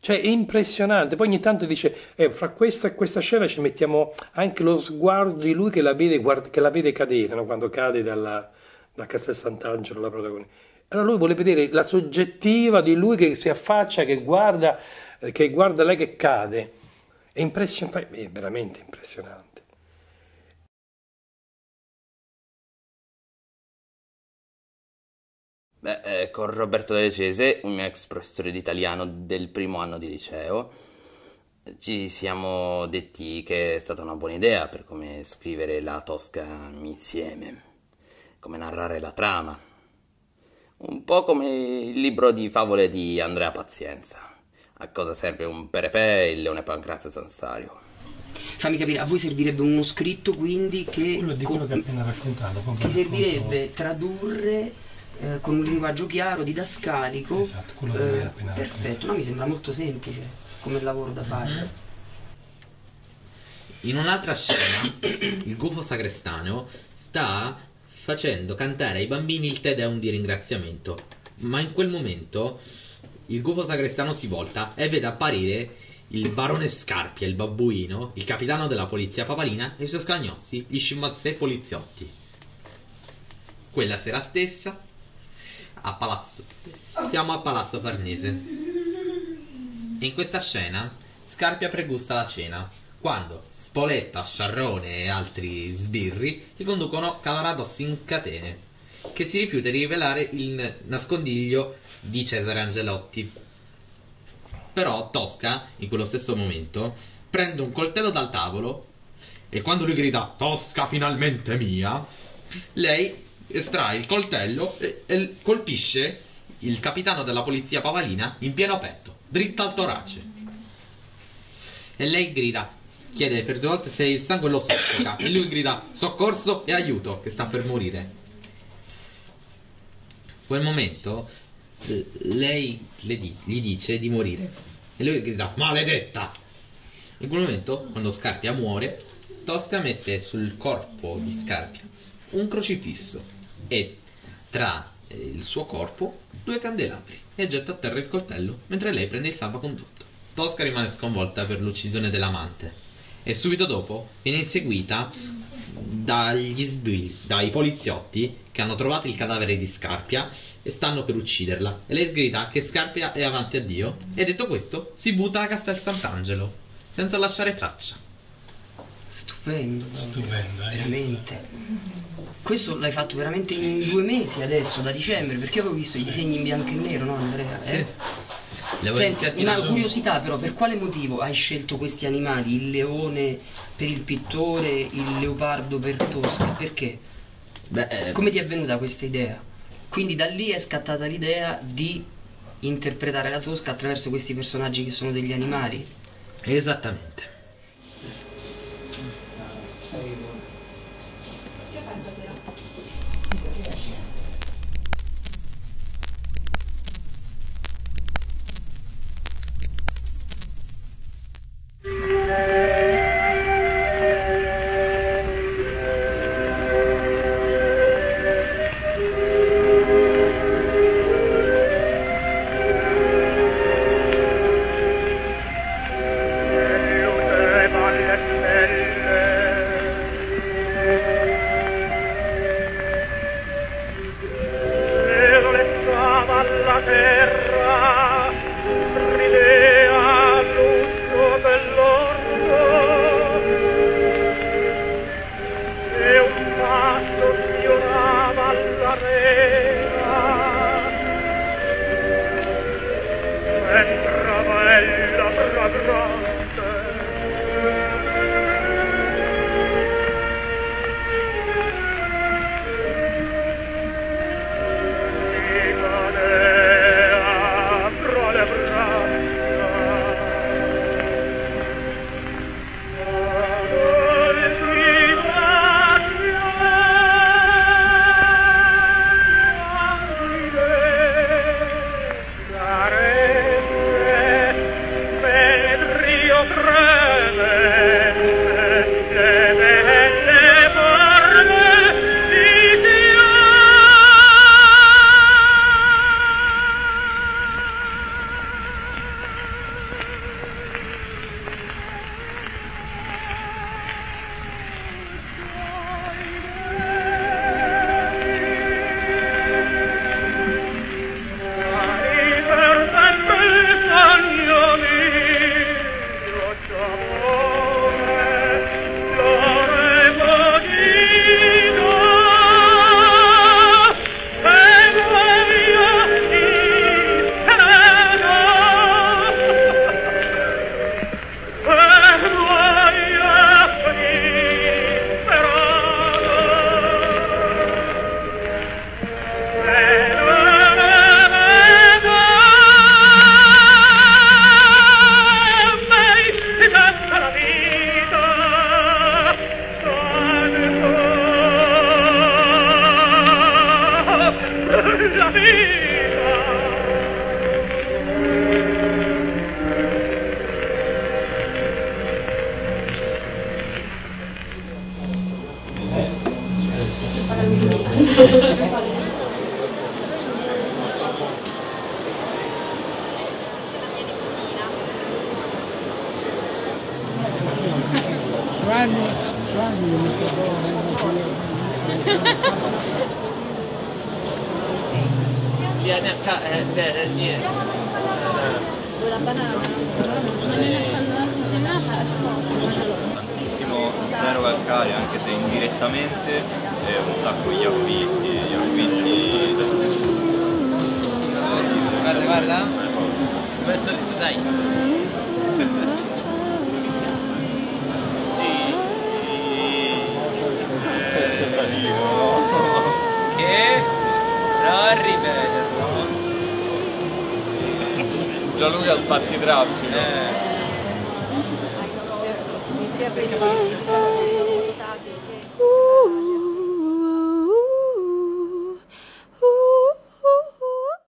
Cioè è impressionante, poi ogni tanto dice eh, fra questa e questa scena ci mettiamo anche lo sguardo di lui che la vede, guarda, che la vede cadere, no? Quando cade dalla, da Castel Sant'Angelo la protagonista. Allora lui vuole vedere la soggettiva di lui che si affaccia, che guarda, che guarda lei che cade. È impressionante, è veramente impressionante. Beh, eh, con Roberto Dalle Cese, un mio ex professore di italiano del primo anno di liceo, ci siamo detti che è stata una buona idea per come scrivere la Tosca insieme, come narrare la trama, un po' come il libro di favole di Andrea Pazienza. A cosa serve un Perepè e il leone Pancrazio Sansario? Fammi capire, a voi servirebbe uno scritto quindi che... Quello di quello che ho appena raccontato. Che servirebbe tradurre... Eh, con un linguaggio chiaro, didascalico. Esatto, quello che eh, appena perfetto, no, mi sembra molto semplice come lavoro da fare. Mm-hmm. In un'altra scena il gufo sacrestaneo sta facendo cantare ai bambini il Te Deum di ringraziamento, ma in quel momento il gufo sacrestano si volta e vede apparire il barone Scarpia, il babbuino, il capitano della polizia papalina e i suoi scagnozzi, gli scimazzè poliziotti. Quella sera stessa a Palazzo, siamo a Palazzo Farnese. In questa scena Scarpia pregusta la cena quando Spoletta, Sciarrone e altri sbirri li conducono Cavaradossi in catene, che si rifiuta di rivelare il nascondiglio di Cesare Angelotti. Però Tosca in quello stesso momento prende un coltello dal tavolo e quando lui grida "Tosca finalmente mia", lei estrae il coltello e, e colpisce il capitano della polizia papalina in pieno petto, dritto al torace. E lei grida, chiede per due volte se il sangue lo soffoca, e lui grida "soccorso e aiuto", che sta per morire. In quel momento lei le di, gli dice di morire e lui grida "maledetta". In quel momento, quando Scarpia muore, Tosca mette sul corpo di Scarpia un crocifisso e tra il suo corpo due candelabri e getta a terra il coltello mentre lei prende il salvacondotto. Tosca rimane sconvolta per l'uccisione dell'amante e subito dopo viene inseguita dagli sbirri, dai poliziotti che hanno trovato il cadavere di Scarpia e stanno per ucciderla e lei grida che Scarpia è avanti a Dio e detto questo si butta a Castel Sant'Angelo senza lasciare traccia. Stupendo, stupendo, veramente. Questo l'hai fatto veramente in due mesi adesso, da dicembre, perché avevo visto i disegni in bianco e nero, no Andrea? Eh? Sì. Senti, una curiosità però, per quale motivo hai scelto questi animali? Il leone per il pittore, il leopardo per Tosca, perché? Beh, come ti è venuta questa idea? Quindi da lì è scattata l'idea di interpretare la Tosca attraverso questi personaggi che sono degli animali? Esattamente. Sanno, sanno, non so. Vieni a casa, eh, niente. Con la banana. Non è condizionata a scuola. Tantissimo zero calcare, anche se indirettamente, eh, un sacco gli affitti, gli affitti. Guarda, guarda. Questo che tu sai. Che non ripeterlo. Già lui ha sbatti traffico. Hai queste artisti, sia per i deputati che